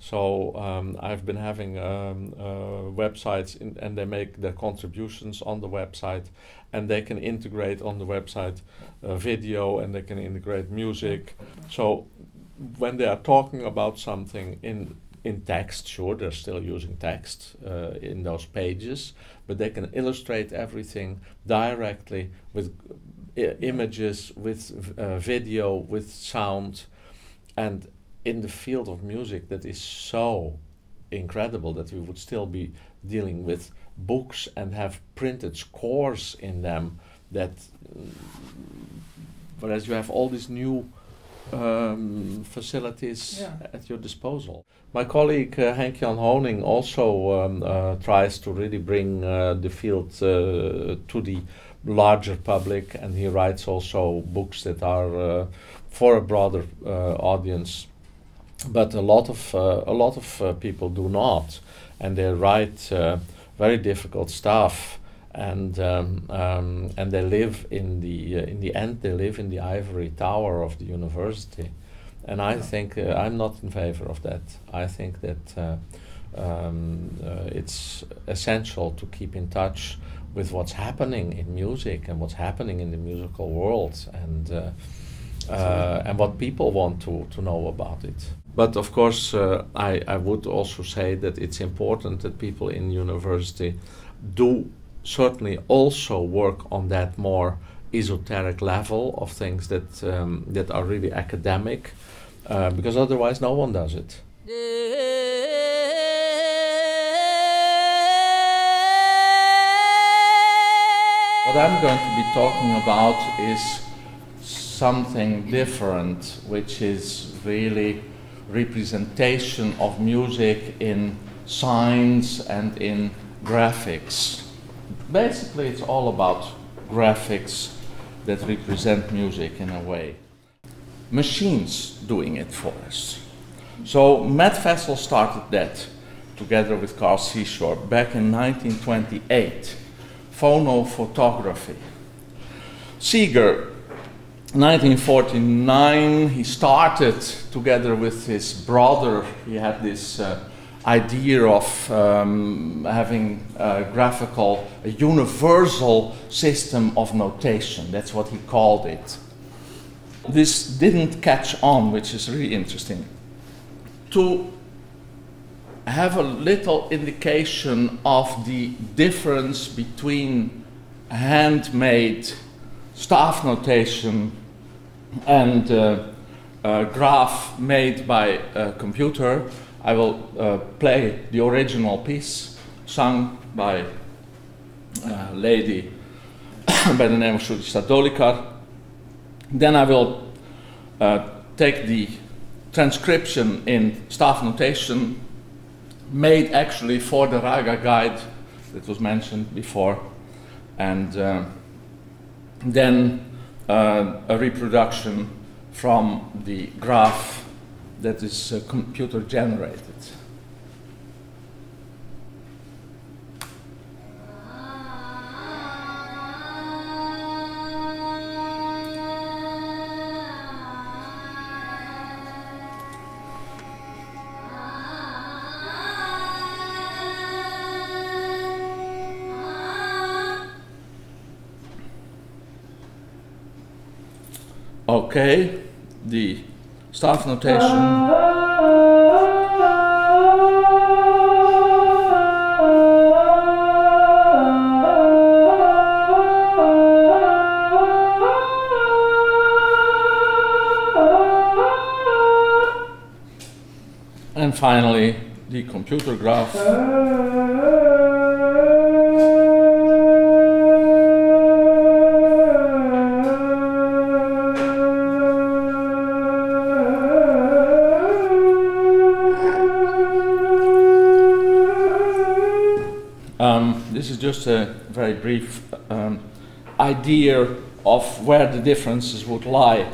So I've been having websites, and they make their contributions on the website, and they can integrate on the website video, and they can integrate music. So when they are talking about something in text, sure, they're still using text in those pages, but they can illustrate everything directly with images, with video, with sound. And in the field of music, that is so incredible that we would still be dealing with books and have printed scores in them, that whereas you have all these new facilities at your disposal. My colleague Henk-Jan Honing also tries to really bring the field to the larger public, and he writes also books that are for a broader audience. But a lot of people do not, and they write very difficult stuff, and they live in the end they live in the ivory tower of the university, and I think I'm not in favor of that. I think that it's essential to keep in touch with what's happening in music and what's happening in the musical world, and what people want to know about it. But of course I would also say that it's important that people in university do certainly also work on that more esoteric level of things that that are really academic, because otherwise no one does it. What I'm going to be talking about is something different, which is really representation of music in signs and in graphics. Basically, it's all about graphics that represent music in a way. Machines doing it for us. So Matt Fessel started that together with Carl Seashore back in 1928. Phonophotography. Seeger, 1949, he started together with his brother. He had this idea of having a universal system of notation. That's what he called it. This didn't catch on, which is really interesting. To have a little indication of the difference between handmade staff notation and graph made by a computer, I will play the original piece sung by a lady by the name of Shruti Sadolikar. Then I will take the transcription in staff notation made actually for the Raga guide that was mentioned before, and then a reproduction from the graph that is computer generated. Okay, the staff notation and finally the computer graph. this is just a very brief idea of where the differences would lie.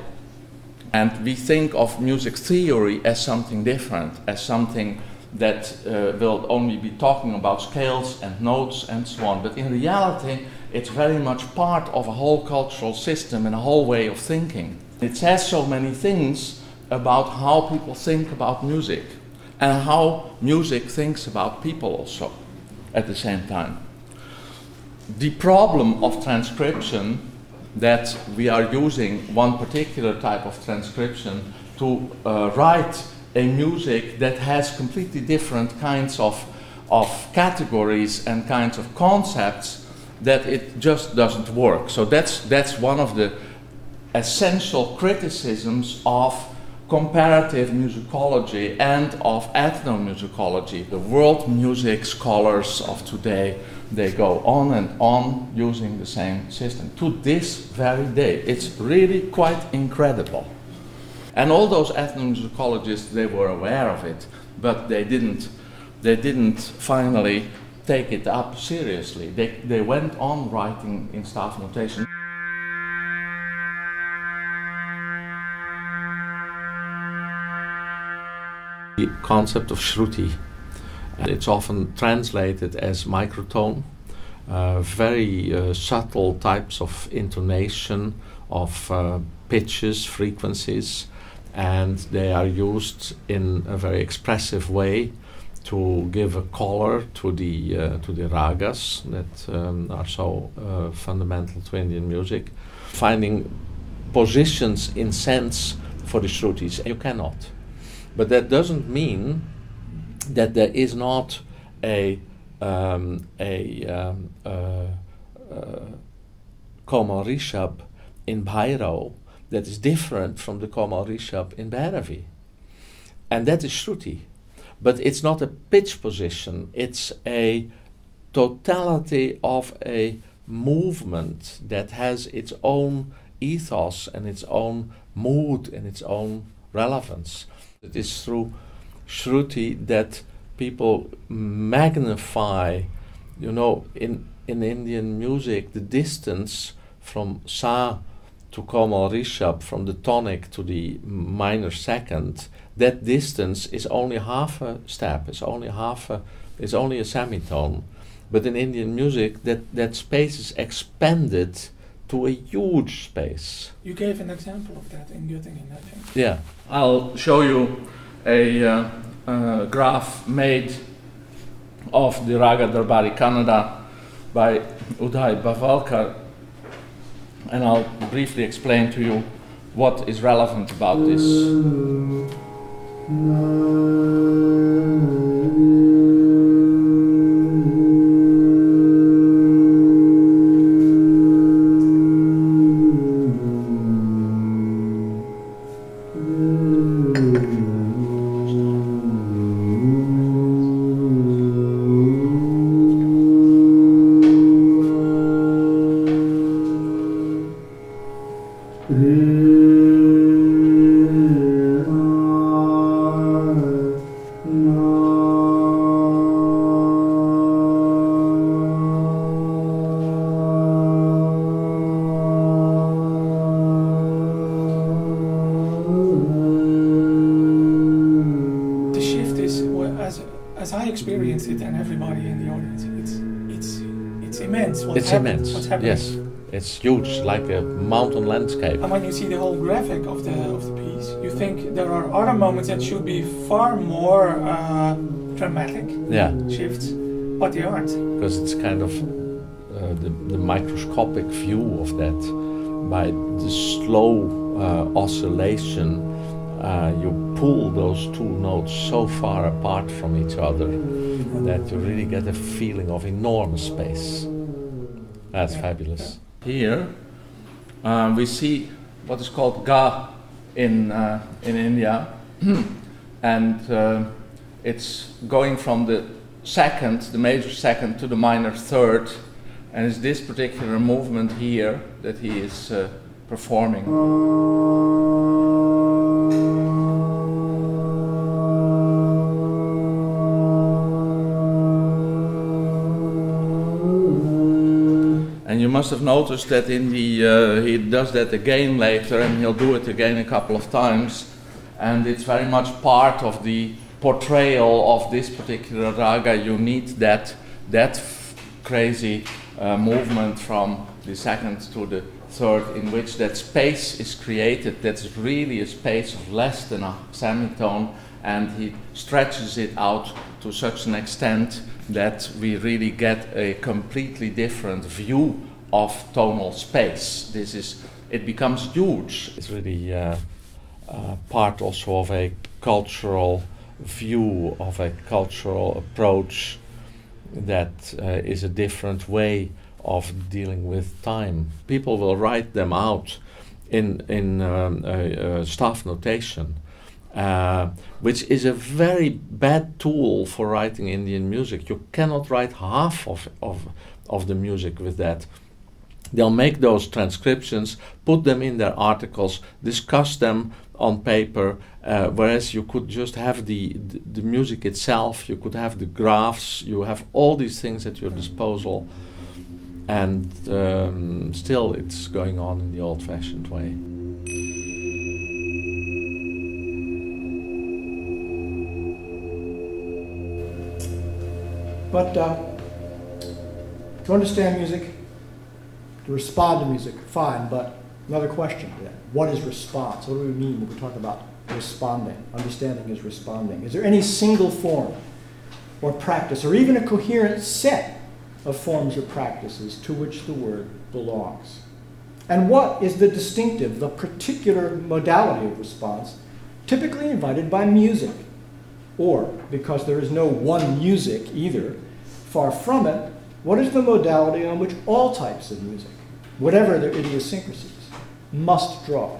And we think of music theory as something different, as something that will only be talking about scales and notes and so on. But in reality, it's very much part of a whole cultural system and a whole way of thinking. It says so many things about how people think about music and how music thinks about people also at the same time. The problem of transcription, that we are using one particular type of transcription to write a music that has completely different kinds of categories and kinds of concepts, that it just doesn't work. So that's one of the essential criticisms of comparative musicology and of ethnomusicology. The world music scholars of today, they go on and on using the same system to this very day. It's really quite incredible. And all those ethnomusicologists, they were aware of it, but they didn't finally take it up seriously. They went on writing in staff notation. The concept of Shruti, it's often translated as microtone, very subtle types of intonation, of pitches, frequencies, and they are used in a very expressive way to give a color to the ragas that are so fundamental to Indian music. Finding positions in sense for the Shrutis, you cannot. But that doesn't mean that there is not a Komal Rishab in Bhairo that is different from the Komal Rishab in Bhairavi. And that is Shruti. But it's not a pitch position, it's a totality of a movement that has its own ethos and its own mood and its own relevance. It is through Shruti that people magnify, you know, in Indian music, the distance from sa to Komal Rishab, from the tonic to the minor second, that distance is only half a step, it's only a semitone. But in Indian music, that space is expanded to a huge space. You gave an example of that in Göttingen, I think. Yeah. I'll show you a graph made of the Raga Darbari Kannada by Uday Bhavalkar, and I'll briefly explain to you what is relevant about this. Yes, it's huge, like a mountain landscape. And when you see the whole graphic of the piece, you think there are other moments that should be far more dramatic shifts, but they aren't. Because it's kind of the microscopic view of that. By the slow oscillation, you pull those two notes so far apart from each other that you really get a feeling of enormous space. That's fabulous. Here we see what is called ga in India, and it's going from the second, the major second, to the minor third, and it's this particular movement here that he is performing. And you must have noticed that in the, he does that again later, and he'll do it again a couple of times, and it's very much part of the portrayal of this particular raga. You need that crazy movement from the second to the third, in which that space is created. That's really a space of less than a semitone, and he stretches it out to such an extent that we really get a completely different view of tonal space. This is, it becomes huge. It's really part also of a cultural view, of a cultural approach that is a different way of dealing with time. People will write them out in staff notation, which is a very bad tool for writing Indian music. You cannot write half of the music with that. They'll make those transcriptions, put them in their articles, discuss them on paper, whereas you could just have the music itself, you could have the graphs, you have all these things at your disposal. And still it's going on in the old-fashioned way. But to understand music, to respond to music, fine, but another question. Yeah. What is response? What do we mean when we talk about responding? Understanding is responding. Is there any single form or practice, or even a coherent set of forms or practices to which the word belongs? And what is the distinctive, the particular modality of response typically invited by music? Or, because there is no one music either, far from it, what is the modality on which all types of music, whatever their idiosyncrasies, must draw?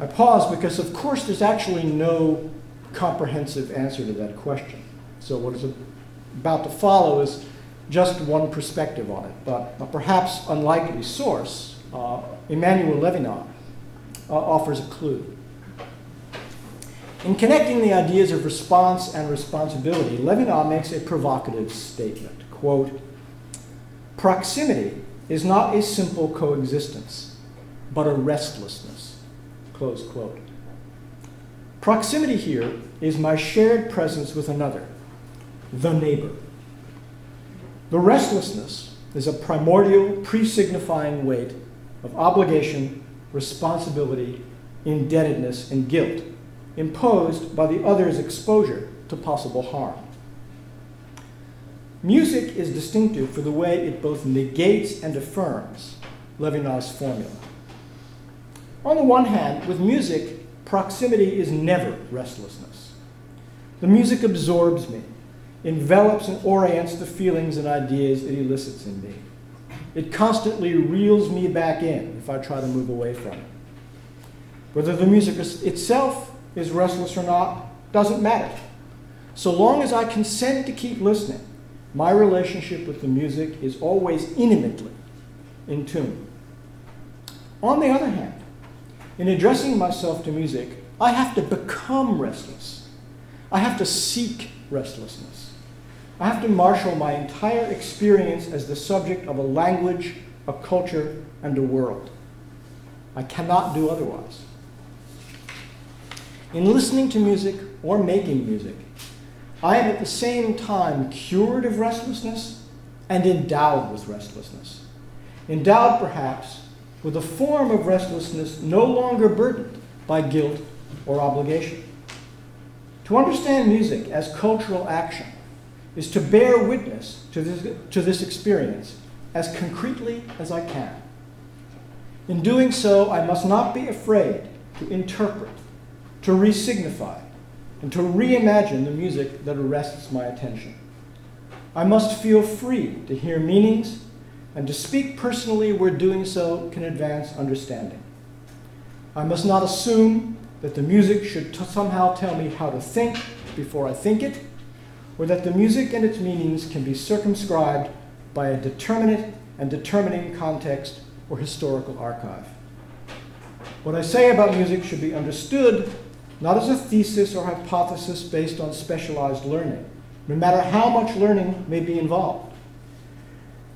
I pause because, of course, there's actually no comprehensive answer to that question. So what is about to follow is just one perspective on it, but a perhaps unlikely source, Emmanuel Levinas, offers a clue. In connecting the ideas of response and responsibility, Levinas makes a provocative statement, quote, "Proximity is not a simple coexistence, but a restlessness," close quote. Proximity here is my shared presence with another, the neighbor. The restlessness is a primordial, pre-signifying weight of obligation, responsibility, indebtedness, and guilt imposed by the other's exposure to possible harm. Music is distinctive for the way it both negates and affirms Levinas' formula. On the one hand, with music, proximity is never restlessness. The music absorbs me, envelops and orients the feelings and ideas it elicits in me. It constantly reels me back in if I try to move away from it. Whether the music itself is restless or not doesn't matter. So long as I consent to keep listening, my relationship with the music is always intimately in tune. On the other hand, in addressing myself to music, I have to become restless. I have to seek restlessness. I have to marshal my entire experience as the subject of a language, a culture, and a world. I cannot do otherwise. In listening to music or making music, I am at the same time cured of restlessness and endowed with restlessness. Endowed, perhaps, with a form of restlessness no longer burdened by guilt or obligation. To understand music as cultural action is to bear witness to this experience as concretely as I can. In doing so, I must not be afraid to interpret, to re-signify, and to reimagine the music that arrests my attention. I must feel free to hear meanings and to speak personally where doing so can advance understanding. I must not assume that the music should somehow tell me how to think before I think it, or that the music and its meanings can be circumscribed by a determinate and determining context or historical archive. What I say about music should be understood not as a thesis or hypothesis based on specialized learning, no matter how much learning may be involved,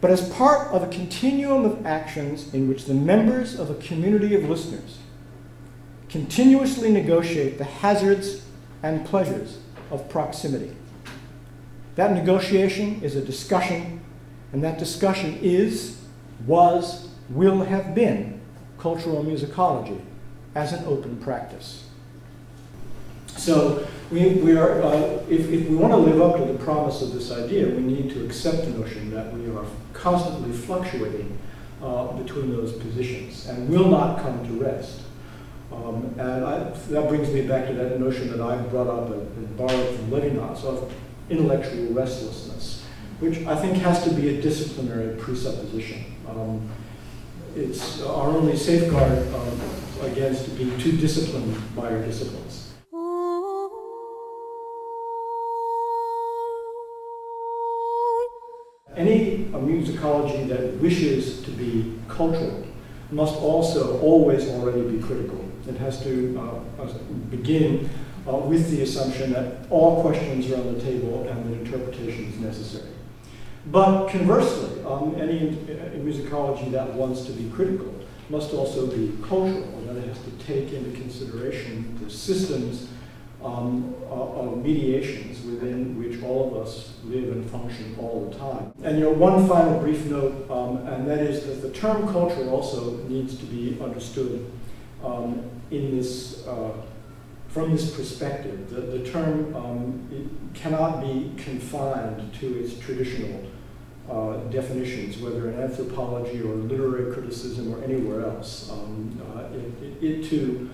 but as part of a continuum of actions in which the members of a community of listeners continuously negotiate the hazards and pleasures of proximity. That negotiation is a discussion, and that discussion is, was, will have been cultural musicology as an open practice. So if we want to live up to the promise of this idea, we need to accept the notion that we are constantly fluctuating between those positions and will not come to rest. That brings me back to that notion that I brought up and borrowed from Levinas of intellectual restlessness, which I think has to be a disciplinary presupposition. It's our only safeguard against being too disciplined by our disciplines. Any musicology that wishes to be cultural must also always already be critical. It has to begin with the assumption that all questions are on the table and that interpretation is necessary. But conversely, any musicology that wants to be critical must also be cultural, and that it has to take into consideration the systems of mediations within which all of us live and function all the time. And one final brief note, and that is that the term culture also needs to be understood in this, from this perspective. The term it cannot be confined to its traditional definitions, whether in anthropology or literary criticism or anywhere else. It too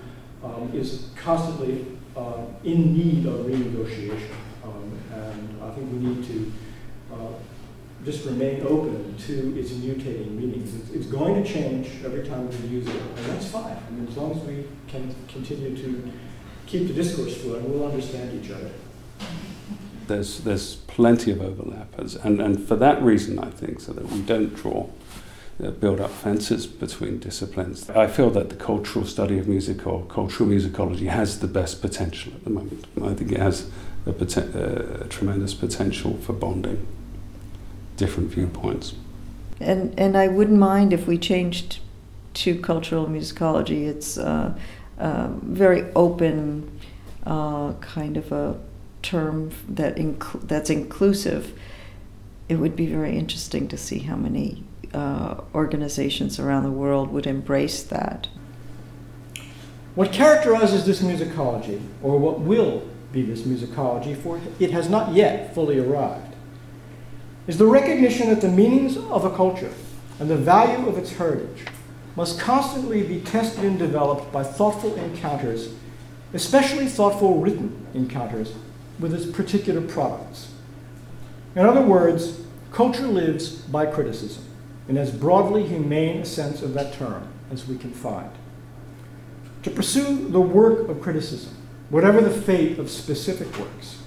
is constantly in need of renegotiation, and I think we need to just remain open to its mutating meanings. It's going to change every time we use it, and that's fine. I mean, as long as we can continue to keep the discourse flowing, we'll understand each other. There's plenty of overlap, and for that reason, I think, so that we don't build up fences between disciplines. I feel that the cultural study of music or cultural musicology has the best potential at the moment. I think it has a tremendous potential for bonding different viewpoints. And I wouldn't mind if we changed to cultural musicology. It's very open kind of a term that that's inclusive. It would be very interesting to see how many organizations around the world would embrace that. What characterizes this musicology, or what will be this musicology, for it has not yet fully arrived, is the recognition that the meanings of a culture and the value of its heritage must constantly be tested and developed by thoughtful encounters, especially thoughtful written encounters with its particular products. In other words, culture lives by criticism, in as broadly humane a sense of that term as we can find. To pursue the work of criticism, whatever the fate of specific works,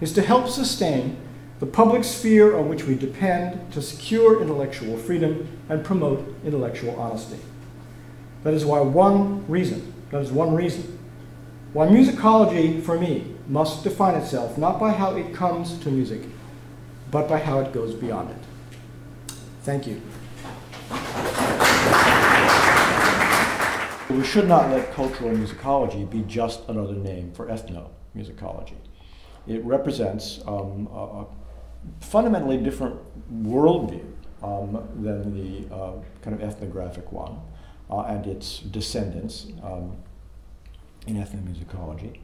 is to help sustain the public sphere on which we depend to secure intellectual freedom and promote intellectual honesty. That is one reason why musicology, for me, must define itself not by how it comes to music, but by how it goes beyond it. Thank you. We should not let cultural musicology be just another name for ethnomusicology. It represents a fundamentally different worldview than the kind of ethnographic one and its descendants in ethnomusicology.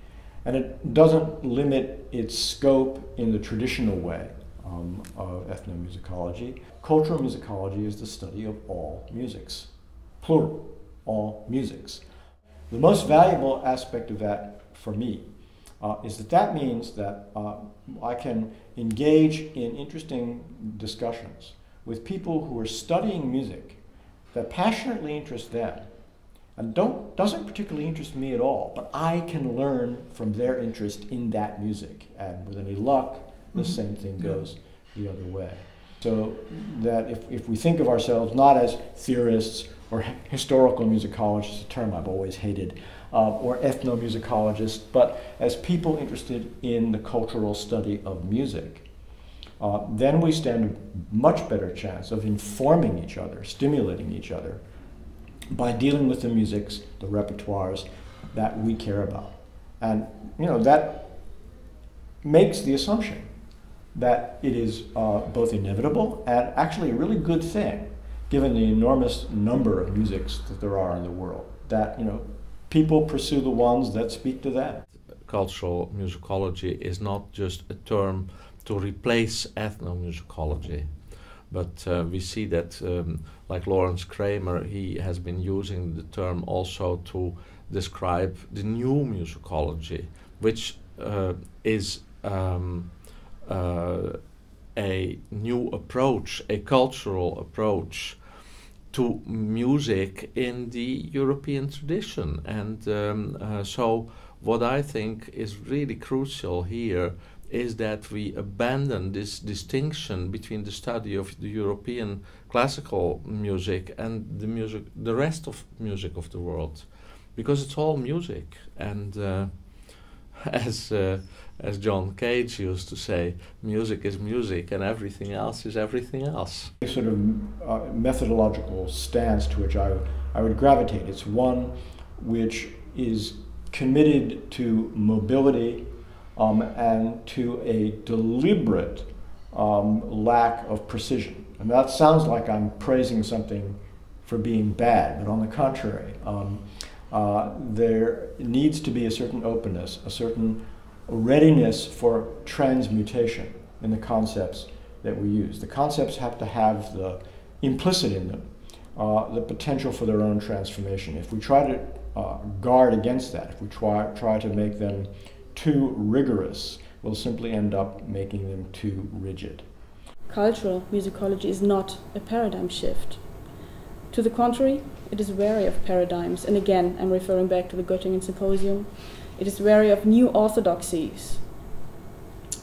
And it doesn't limit its scope in the traditional way of ethnomusicology. Cultural musicology is the study of all musics, plural, all musics. The most valuable aspect of that for me is that means that I can engage in interesting discussions with people who are studying music that passionately interests them and doesn't particularly interest me at all, but I can learn from their interest in that music, and with any luck, the same thing goes the other way. So that if we think of ourselves not as theorists or historical musicologists, a term I've always hated, or ethnomusicologists, but as people interested in the cultural study of music, then we stand a much better chance of informing each other, stimulating each other, by dealing with the musics, the repertoires that we care about. And you know, that makes the assumption that it is both inevitable and actually a really good thing, given the enormous number of musics that there are in the world, that you know, people pursue the ones that speak to them. Cultural musicology is not just a term to replace ethnomusicology. But we see that, like Lawrence Kramer, he has been using the term also to describe the new musicology, which is a new approach, a cultural approach to music in the European tradition. And so what I think is really crucial here is that we abandon this distinction between the study of the European classical music and the music, the rest of music of the world, because it's all music. And as John Cage used to say, music is music and everything else is everything else. A sort of methodological stance to which I would gravitate. It's one which is committed to mobility, and to a deliberate lack of precision. And that sounds like I'm praising something for being bad, but on the contrary, there needs to be a certain openness, a certain readiness for transmutation in the concepts that we use. The concepts have to have the implicit in them, the potential for their own transformation. If we try to guard against that, if we try to make them too rigorous, will simply end up making them too rigid. Cultural musicology is not a paradigm shift. To the contrary, it is wary of paradigms, and again, I'm referring back to the Göttingen Symposium, it is wary of new orthodoxies.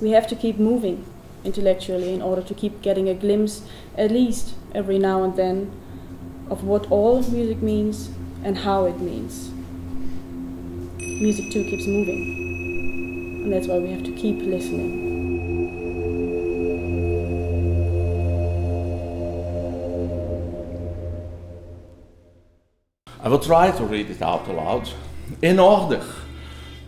We have to keep moving intellectually in order to keep getting a glimpse, at least every now and then, of what all music means and how it means. Music too keeps moving. And that's why we have to keep listening. I will try to read it out aloud. In order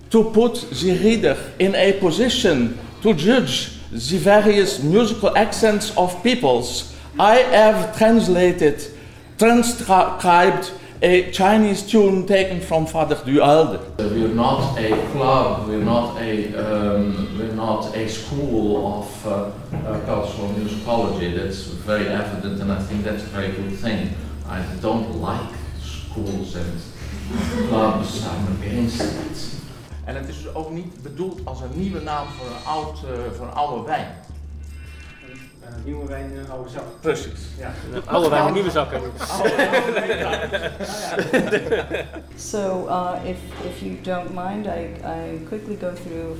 to put the reader in a position to judge the various musical accents of peoples, I have transcribed a Chinese tune taken from Father Duhalde. We're not a club, we're not a school of cultural musicology. That's very evident, and I think that's a very good thing. I don't like schools and clubs, I'm against it. En het is dus ook niet bedoeld als een nieuwe naam voor een oude wijn. Nieuwe wijn, oude zak. Precies. Ja. Oude wijn, nieuwe zakken. So if you don't mind, I quickly go through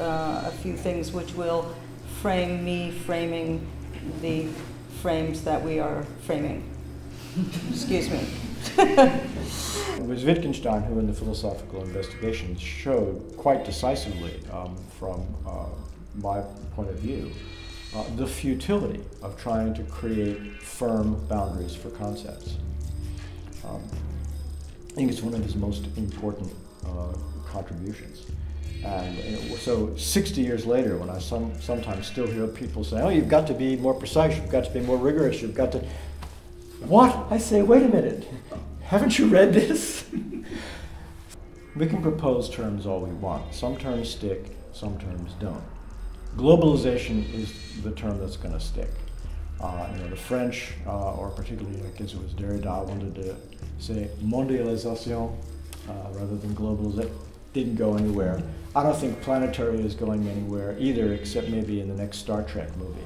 a few things which will frame me framing the frames that we are framing. Excuse me. It was Wittgenstein who in the philosophical investigation showed quite decisively from my point of view the futility of trying to create firm boundaries for concepts. I think it's one of his most important contributions. And so 60 years later, when I sometimes still hear people say, oh, you've got to be more precise, you've got to be more rigorous, you've got to... What? I say, wait a minute, haven't you read this? We can propose terms all we want. Some terms stick, some terms don't. Globalization is the term that's going to stick. You know, the French, or particularly I guess it was Derrida, wanted to say mondialisation rather than globalization. Didn't go anywhere. I don't think planetary is going anywhere either, except maybe in the next Star Trek movie.